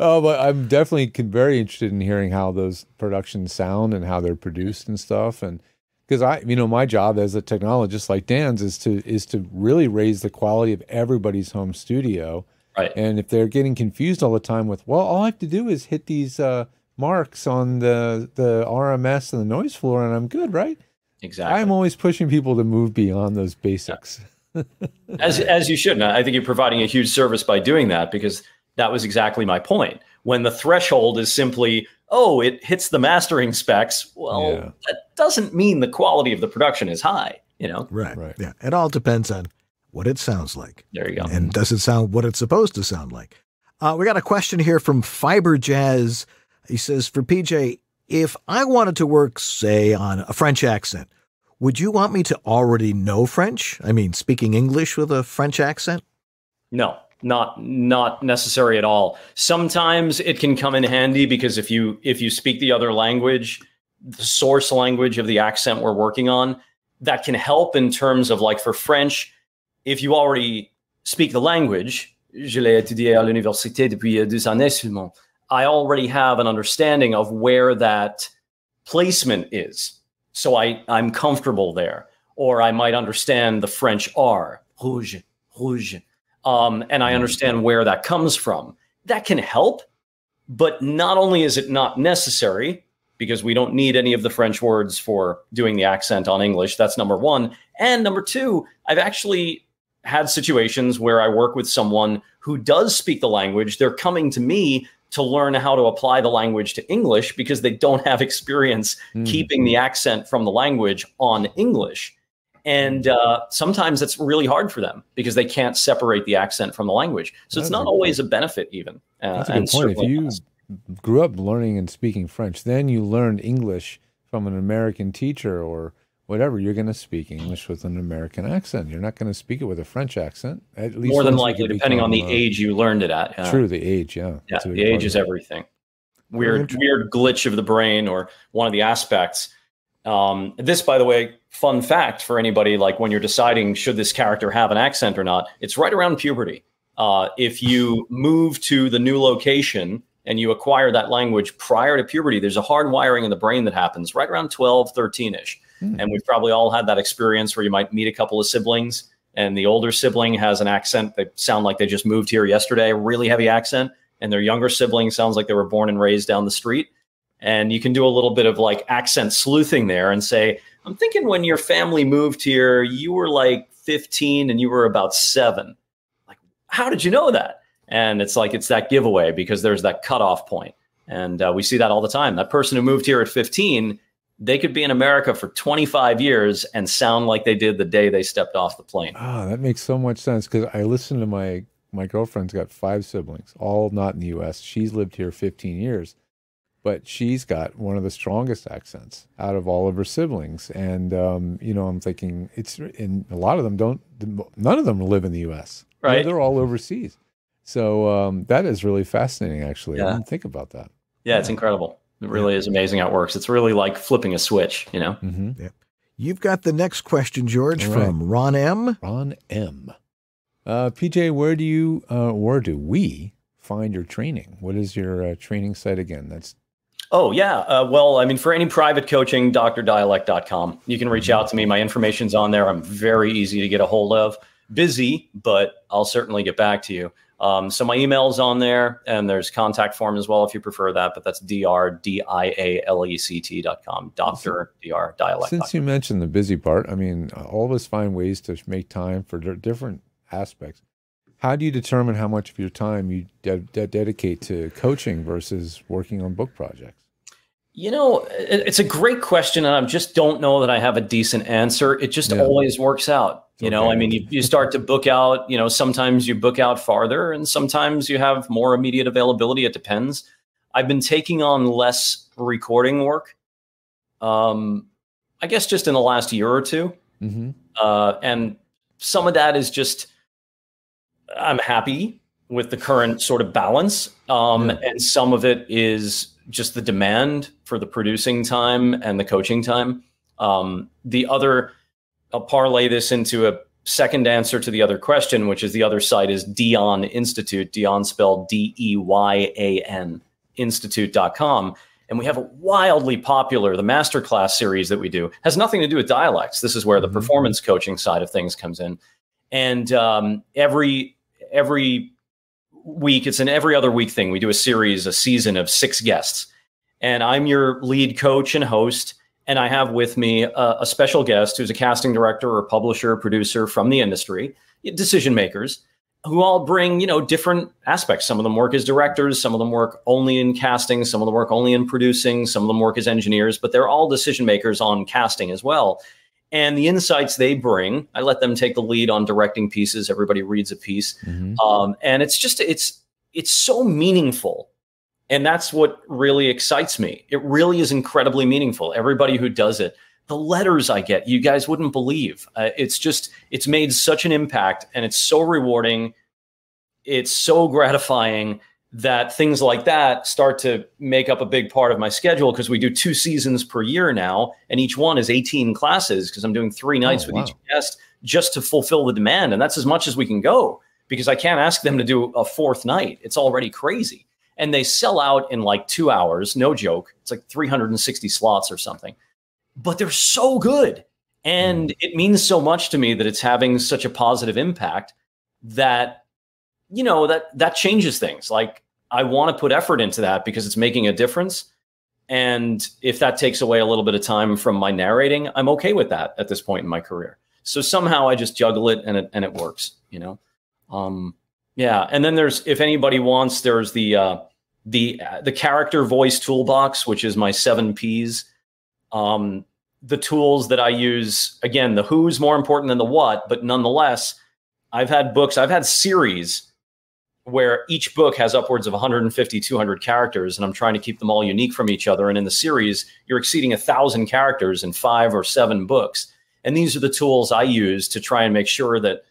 Oh, but I'm definitely can, very interested in hearing how those productions sound and how they're produced and stuff, and. Because I, you know, my job as a technologist like Dan's is to is to really raise the quality of everybody's home studio. Right. And if they're getting confused all the time with, well, all I have to do is hit these uh, marks on the the R M S and the noise floor, and I'm good, right? Exactly. I'm always pushing people to move beyond those basics. Yeah. as as you should, and I think you're providing a huge service by doing that, because that was exactly my point. When the threshold is simply, oh, it hits the mastering specs. Well, yeah. that doesn't mean the quality of the production is high, you know? Right, right. Yeah. It all depends on what it sounds like. There you go. And does it sound what it's supposed to sound like? Uh, we got a question here from Fiber Jazz. He says, for P J, if I wanted to work, say, on a French accent, would you want me to already know French? I mean, speaking English with a French accent? No. Not not necessary at all. Sometimes it can come in handy because if you if you speak the other language, the source language of the accent we're working on, that can help in terms of, like, for French, if you already speak the language, je l'ai étudié à l'université depuis deux années seulement, I already have an understanding of where that placement is. So I, I'm comfortable there. Or I might understand the French R, rouge, rouge. Um, and I understand where that comes from. That can help, but not only is it not necessary, because we don't need any of the French words for doing the accent on English. That's number one. And number two, I've actually had situations where I work with someone who does speak the language. They're coming to me to learn how to apply the language to English because they don't have experience mm. keeping the accent from the language on English. And uh, sometimes it's really hard for them because they can't separate the accent from the language. So that's it's not a always point. a benefit even. Uh, that's a good point. If you has. grew up learning and speaking French, then you learned English from an American teacher or whatever, you're going to speak English with an American accent. You're not going to speak it with a French accent. At least More than likely, depending on the uh, age you learned it at. Yeah. True, the age, yeah. yeah the age is everything. Weird, weird glitch of the brain or one of the aspects. Um, this, by the way, fun fact for anybody, like when you're deciding should this character have an accent or not, it's right around puberty. Uh, if you move to the new location and you acquire that language prior to puberty, there's a hard wiring in the brain that happens right around twelve, thirteen-ish. Mm. And we've probably all had that experience where you might meet a couple of siblings and the older sibling has an accent. They sound like they just moved here yesterday, a really heavy accent. And their younger sibling sounds like they were born and raised down the street. And you can do a little bit of like accent sleuthing there and say, I'm thinking when your family moved here, you were like fifteen and you were about seven. Like, how did you know that? And it's like, it's that giveaway because there's that cutoff point. And uh, we see that all the time. That person who moved here at fifteen, they could be in America for twenty-five years and sound like they did the day they stepped off the plane. Ah, oh, that makes so much sense because I listened to my, my girlfriend's got five siblings, all not in the U S. She's lived here fifteen years. But she's got one of the strongest accents out of all of her siblings. And, um, you know, I'm thinking it's, and a lot of them don't, none of them live in the U S. Right. They're all overseas. So um, that is really fascinating, actually. Yeah. I didn't think about that. Yeah, it's incredible. It really yeah. is amazing how it works. It's really like flipping a switch, you know? Mm-hmm. Yeah. You've got the next question, George, right. from Ron M. Ron M. Uh, P J, where do you, uh, where do we find your training? What is your uh, training site again? That's Oh, yeah. Uh, well, I mean, for any private coaching, Doctor Dialect dot com. You can reach out to me. My information's on there. I'm very easy to get a hold of. Busy, but I'll certainly get back to you. Um, so my email's on there, and there's contact form as well if you prefer that, but that's D R D I A L E C T dot com, Doctor Dialect. Since you mentioned the busy part, I mean, all of us find ways to make time for different aspects. How do you determine how much of your time you de de dedicate to coaching versus working on book projects? You know, it's a great question, and I just don't know that I have a decent answer. It just yeah. always works out. It's you know, okay. I mean, you, you start to book out, you know, sometimes you book out farther, and sometimes you have more immediate availability. It depends. I've been taking on less recording work, um, I guess, just in the last year or two. Mm-hmm. uh, and some of that is just... I'm happy with the current sort of balance. Um, yeah. And some of it is just the demand for the producing time and the coaching time. Um, the other, I'll parlay this into a second answer to the other question, which is the other site is Deyan Institute, Deyan spelled D E Y A N, institute dot com. And we have a wildly popular, the masterclass series that we do has nothing to do with dialects. This is where the mm-hmm. performance coaching side of things comes in. And um, every every week, it's an every other week thing. We do a series, a season of six guests. And I'm your lead coach and host. And I have with me a, a special guest who's a casting director or publisher, producer from the industry, decision makers, who all bring, you know, different aspects. Some of them work as directors. Some of them work only in casting. Some of them work only in producing. Some of them work as engineers. But they're all decision makers on casting as well. And the insights they bring, I let them take the lead on directing pieces. Everybody reads a piece. Mm-hmm. um, and it's just, it's, it's so meaningful. And that's what really excites me. It really is incredibly meaningful. Everybody who does it, the letters I get, you guys wouldn't believe. Uh, it's just, it's made such an impact and it's so rewarding. It's so gratifying that things like that start to make up a big part of my schedule because we do two seasons per year now, and each one is eighteen classes because I'm doing three nights oh, with wow. each guest just to fulfill the demand. And that's as much as we can go because I can't ask them to do a fourth night. It's already crazy. And they sell out in like two hours, no joke. It's like three hundred sixty slots or something. But they're so good. And mm. it means so much to me that it's having such a positive impact that you know, that, that changes things. Like I want to put effort into that because it's making a difference. And if that takes away a little bit of time from my narrating, I'm okay with that at this point in my career. So somehow I just juggle it and it, and it works, you know? Um, yeah. And then there's, if anybody wants, there's the, uh, the, uh, the character voice toolbox, which is my seven P's, um, the tools that I use. Again, the who's more important than the what, but nonetheless, I've had books, I've had series where each book has upwards of one hundred fifty, two hundred characters, and I'm trying to keep them all unique from each other. And in the series, you're exceeding a thousand characters in five or seven books. And these are the tools I use to try and make sure that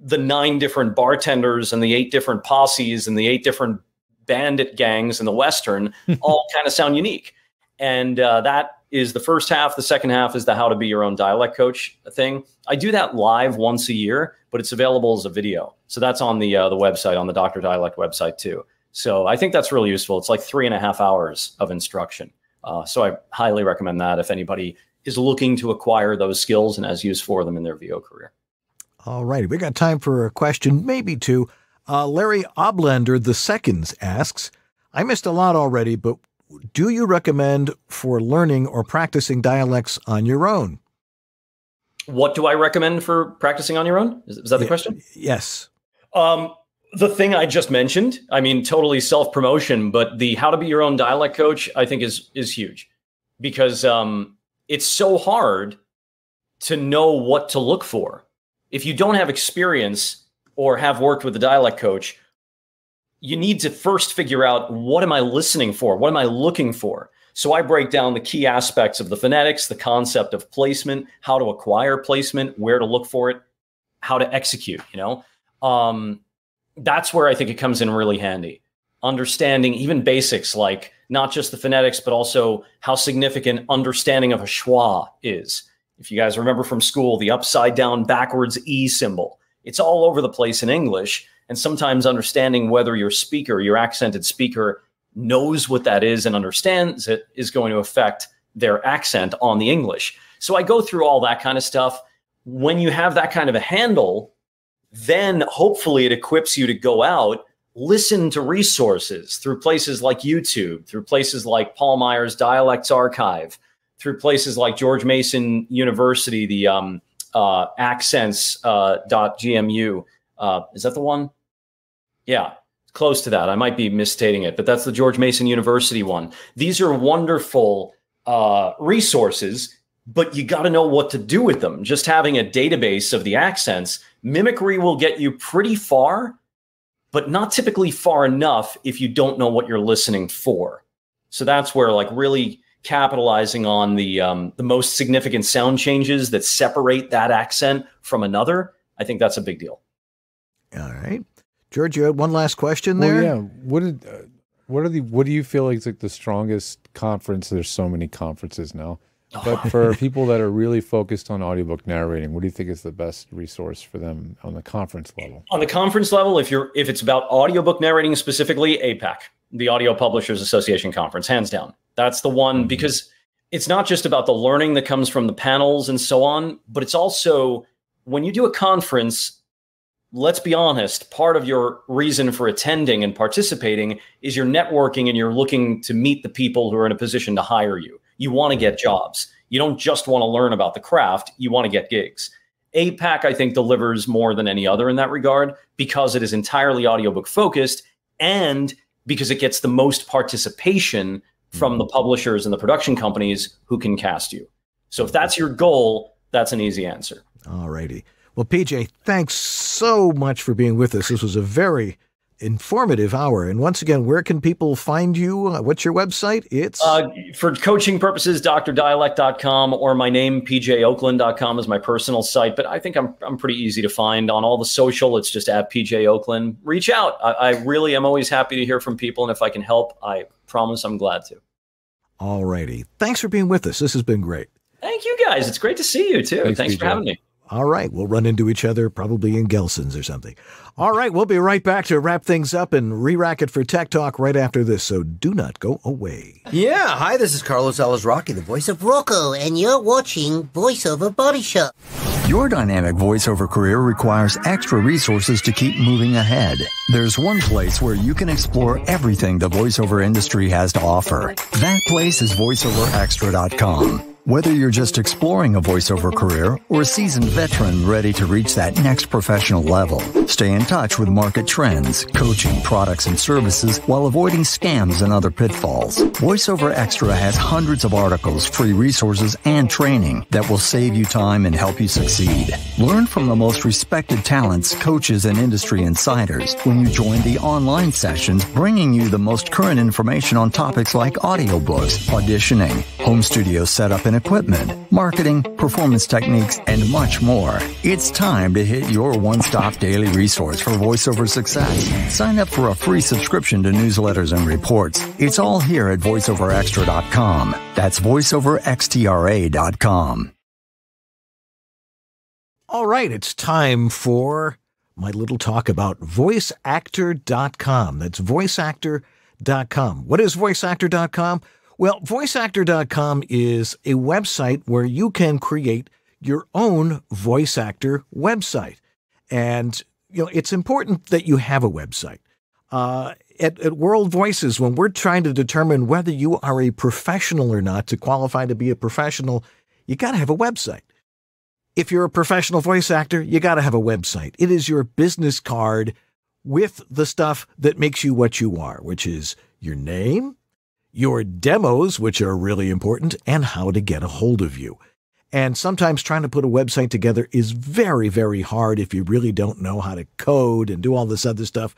the nine different bartenders and the eight different posses and the eight different bandit gangs in the Western all kind of sound unique. And uh, that is the first half. The second half is the how to be your own dialect coach thing. I do that live once a year, but it's available as a video. So that's on the uh, the website, on the Doctor Dialect website too. So I think that's really useful. It's like three and a half hours of instruction. Uh, so I highly recommend that if anybody is looking to acquire those skills and has use for them in their V O career. All right. We got time for a question, maybe two. Uh, Larry Oblender the Seconds asks, I missed a lot already, but do you recommend for learning or practicing dialects on your own? What do I recommend for practicing on your own? Is, is that the yeah, question? Yes. Um, the thing I just mentioned, I mean, totally self-promotion, but the how to be your own dialect coach, I think is, is huge because um, it's so hard to know what to look for. If you don't have experience or have worked with a dialect coach, you need to first figure out, what am I listening for? What am I looking for? So I break down the key aspects of the phonetics, the concept of placement, how to acquire placement, where to look for it, how to execute, you know? Um, that's where I think it comes in really handy. Understanding even basics, like not just the phonetics, but also how significant understanding of a schwa is. If you guys remember from school, the upside down backwards E symbol, it's all over the place in English. And sometimes understanding whether your speaker, your accented speaker, knows what that is and understands it is going to affect their accent on the English. So I go through all that kind of stuff. When you have that kind of a handle, then hopefully it equips you to go out, listen to resources through places like YouTube, through places like Paul Meyer's Dialects Archive, through places like George Mason University, the um, uh, accents dot G M U. Uh, uh, is that the one? Yeah, close to that. I might be misstating it, but that's the George Mason University one. These are wonderful uh, resources, but you got to know what to do with them. Just having a database of the accents, mimicry will get you pretty far, but not typically far enough if you don't know what you're listening for. So that's where like really capitalizing on the um, the most significant sound changes that separate that accent from another, I think that's a big deal. All right, George, you had one last question there. Well, yeah, what did uh, what are the what do you feel like is like the strongest conference? There's so many conferences now, oh. But for people that are really focused on audiobook narrating, what do you think is the best resource for them on the conference level? On the conference level, if you're if it's about audiobook narrating specifically, A PAC, the Audio Publishers Association Conference, hands down. That's the one, because it's not just about the learning that comes from the panels and so on, but it's also when you do a conference, let's be honest, part of your reason for attending and participating is you're networking and you're looking to meet the people who are in a position to hire you. You want to get jobs. You don't just want to learn about the craft. You want to get gigs. A PAC, I think, delivers more than any other in that regard because it is entirely audiobook focused and because it gets the most participation from the publishers and the production companies who can cast you. So if that's your goal, that's an easy answer. All righty. Well, P J, thanks so much for being with us. This was a very informative hour. And once again, where can people find you? What's your website? It's uh, for coaching purposes, Dr Dialect dot com, or my name, P J Ochlan dot com, is my personal site. But I think I'm, I'm pretty easy to find on all the social. It's just at P J Ochlan. Reach out. I, I really am always happy to hear from people. And if I can help, I promise I'm glad to. All righty. Thanks for being with us. This has been great. Thank you, guys. It's great to see you, too. Thanks, Thanks for having me. All right. We'll run into each other probably in Gelson's or something. All right. We'll be right back to wrap things up and re-rack it for Tech Talk right after this. So do not go away. Yeah. Hi, this is Carlos Alazraki, the voice of Rocco, and you're watching Voice Over Body Shop. Your dynamic voiceover career requires extra resources to keep moving ahead. There's one place where you can explore everything the voiceover industry has to offer. That place is voiceover extra dot com. Whether you're just exploring a voiceover career or a seasoned veteran ready to reach that next professional level, stay in touch with market trends, coaching, products, and services while avoiding scams and other pitfalls. VoiceOver Extra has hundreds of articles, free resources, and training that will save you time and help you succeed. Learn from the most respected talents, coaches, and industry insiders when you join the online sessions, bringing you the most current information on topics like audiobooks, auditioning, home studio setup and and equipment, marketing, performance techniques, and much more. It's time to hit your one-stop daily resource for voiceover success. Sign up for a free subscription to newsletters and reports. It's all here at voice over extra dot com. That's voice over extra dot com. All right, it's time for my little talk about voice actor dot com. That's voice actor dot com. What is voice actor dot com? Well, voice actor dot com is a website where you can create your own voice actor website. And, you know, it's important that you have a website. Uh, at, at World Voices, when we're trying to determine whether you are a professional or not, to qualify to be a professional, you got to have a website. If you're a professional voice actor, you got to have a website. It is your business card with the stuff that makes you what you are, which is your name, your demos, which are really important, and how to get a hold of you. And sometimes trying to put a website together is very, very hard if you really don't know how to code and do all this other stuff.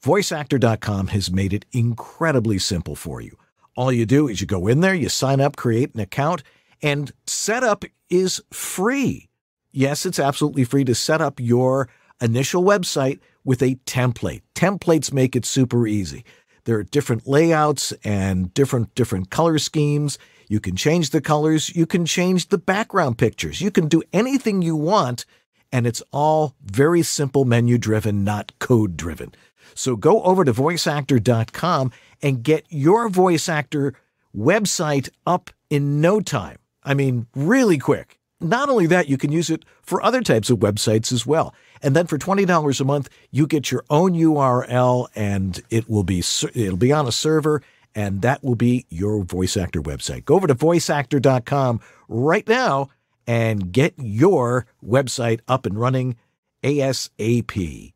voice actor dot com has made it incredibly simple for you. All you do is you go in there, you sign up, create an account, and setup is free. Yes, it's absolutely free to set up your initial website with a template. Templates make it super easy. There are different layouts and different, different color schemes. You can change the colors. You can change the background pictures. You can do anything you want, and it's all very simple menu-driven, not code-driven. So go over to voice actor dot com and get your voice actor website up in no time. I mean, really quick. Not only that, you can use it for other types of websites as well. And then for twenty dollars a month, you get your own U R L, and it will be it'll be on a server, and that will be your voice actor website. Go over to voice actor dot com right now and get your website up and running ASAP.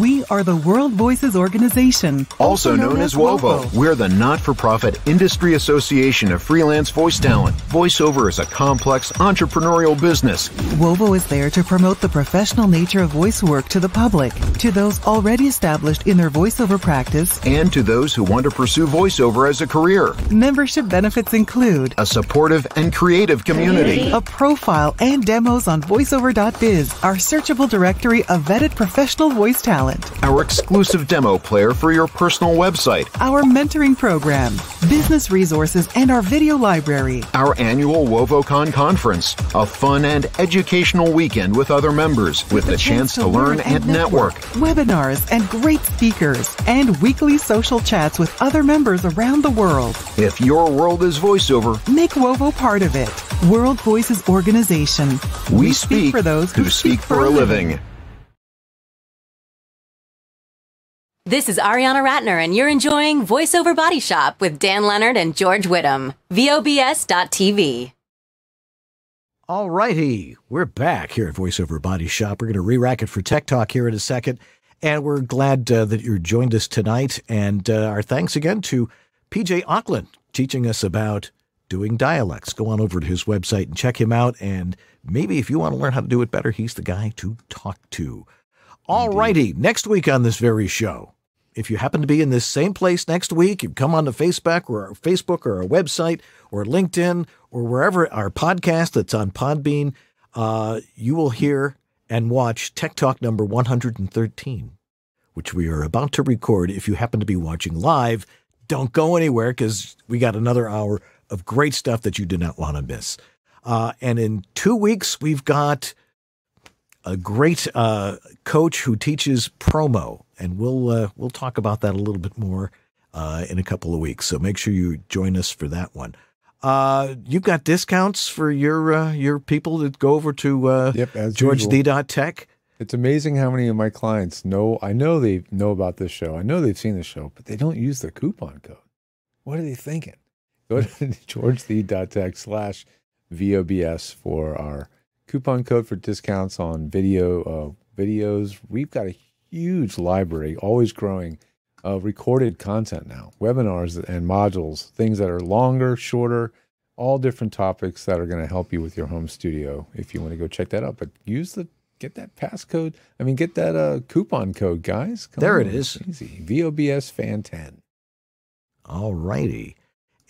We are the World Voices Organization, also known as WOVO. We're the not-for-profit industry association of freelance voice talent. VoiceOver is a complex entrepreneurial business. WOVO is there to promote the professional nature of voice work to the public, to those already established in their voiceover practice, and to those who want to pursue voiceover as a career. Membership benefits include a supportive and creative community, a profile and demos on voice over dot biz, our searchable directory of vetted professional voice talent, our exclusive demo player for your personal website, our mentoring program, business resources, and our video library, our annual WovoCon conference, a fun and educational weekend with other members with the chance to learn and network, webinars and great speakers, and weekly social chats with other members around the world. If your world is voiceover, make WOVO part of it. World Voices Organization. We speak for those who speak for a living. This is Ariana Ratner, and you're enjoying Voice Over Body Shop with Dan Leonard and George Whittam. V O B S dot T V. All righty. We're back here at Voice Over Body Shop. We're going to re-rack it for Tech Talk here in a second. And we're glad uh, that you joined us tonight. And uh, our thanks again to P J Ochlan, teaching us about doing dialects. Go on over to his website and check him out. And maybe if you want to learn how to do it better, he's the guy to talk to. All righty. Next week on this very show, if you happen to be in this same place next week, you come on to Facebook or, Facebook or our website or LinkedIn or wherever our podcast that's on Podbean, uh, you will hear and watch Tech Talk number one hundred thirteen, which we are about to record. If you happen to be watching live, don't go anywhere, because we got another hour of great stuff that you do not want to miss. Uh, and in two weeks, we've got a great uh, coach who teaches promo. And we'll uh, we'll talk about that a little bit more uh, in a couple of weeks. So make sure you join us for that one. Uh, you've got discounts for your uh, your people that go over to uh, yep, George D. Tech. It's amazing how many of my clients know. I know they know about this show. I know they've seen the show, but they don't use the coupon code. What are they thinking? Go to George D. Tech slash V O B S for our coupon code for discounts on video uh, videos. We've got a huge library, always growing, of recorded content now, webinars and modules, things that are longer, shorter, all different topics that are going to help you with your home studio if you want to go check that out. But use the get that passcode. I mean, get that uh, coupon code, guys. Come there on. It is. Easy. V O B S fan ten. All righty.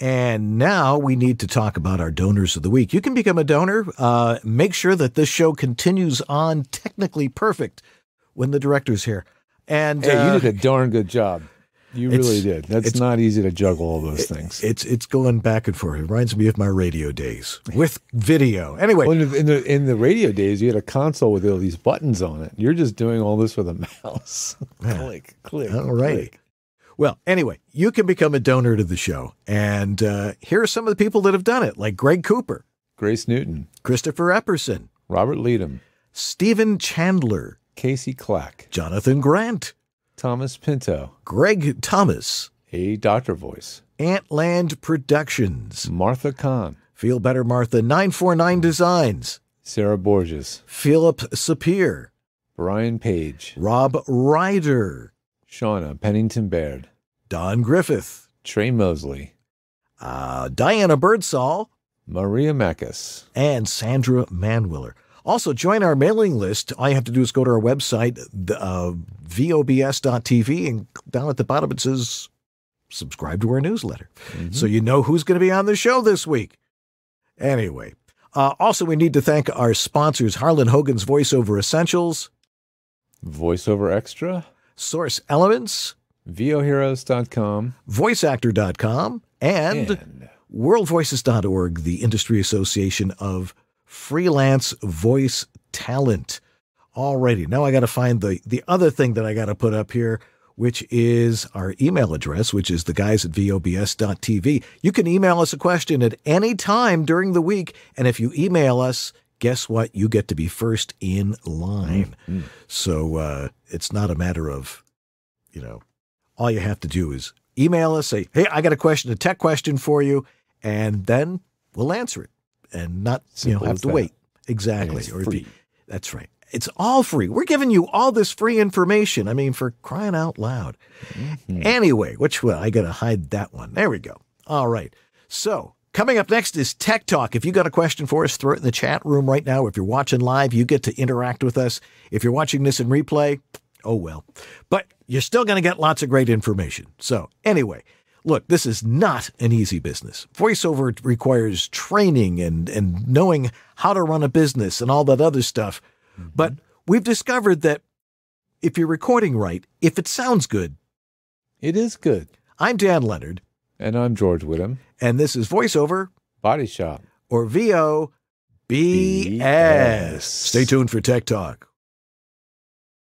And now we need to talk about our donors of the week. You can become a donor. Uh, make sure that this show continues on technically perfect when the director's here. And hey, uh, you did a darn good job. You really did. That's not easy to juggle all those it, things. It's it's going back and forth. It reminds me of my radio days with video. Anyway, well, in the in the radio days, you had a console with all these buttons on it. You're just doing all this with a mouse. Click, click. All right. Click. Well, anyway, you can become a donor to the show, and uh, here are some of the people that have done it, like Greg Cooper, Grace Newton, Christopher Epperson, Robert Leadham, Stephen Chandler, Casey Clack, Jonathan Grant, Thomas Pinto, Greg Thomas, A Doctor Voice, Antland Productions, Martha Kahn, Feel Better Martha, nine four nine Designs, Sarah Borges, Philip Sapir, Brian Page, Rob Ryder, Shauna Pennington Baird, Don Griffith, Trey Mosley, uh, Diana Birdsall, Maria Mackus, and Sandra Manwiller. Also, join our mailing list. All you have to do is go to our website, uh, V O B S dot T V, and down at the bottom it says, subscribe to our newsletter. Mm-hmm. So you know who's going to be on the show this week. Anyway, uh, also we need to thank our sponsors, Harlan Hogan's VoiceOver Essentials, VoiceOver Extra, Source Elements, V O Heroes dot com, Voice Actor dot com, and, and World Voices dot org, the Industry Association of Freelance Voice Talent. Alrighty, now I got to find the, the other thing that I got to put up here, which is our email address, which is the guys at V O B S dot T V. You can email us a question at any time during the week, and if you email us, guess what? You get to be first in line. Mm-hmm. So uh, it's not a matter of, you know, all you have to do is email us, say, hey, I got a question, a tech question for you, and then we'll answer it. And not you know, have to wait. Exactly. Or be, that's right. It's all free. We're giving you all this free information. I mean, for crying out loud. Mm-hmm. Anyway, which one? I got to hide that one. There we go. All right. So coming up next is Tech Talk. If you got a question for us, throw it in the chat room right now. If you're watching live, you get to interact with us. If you're watching this in replay, oh, well. But you're still going to get lots of great information. So anyway, look, this is not an easy business. VoiceOver requires training and, and knowing how to run a business and all that other stuff. Mm-hmm. But we've discovered that if you're recording right, if it sounds good, it is good. I'm Dan Leonard. And I'm George Whittam. And this is VoiceOver Body Shop. Or V O B S. Stay tuned for Tech Talk.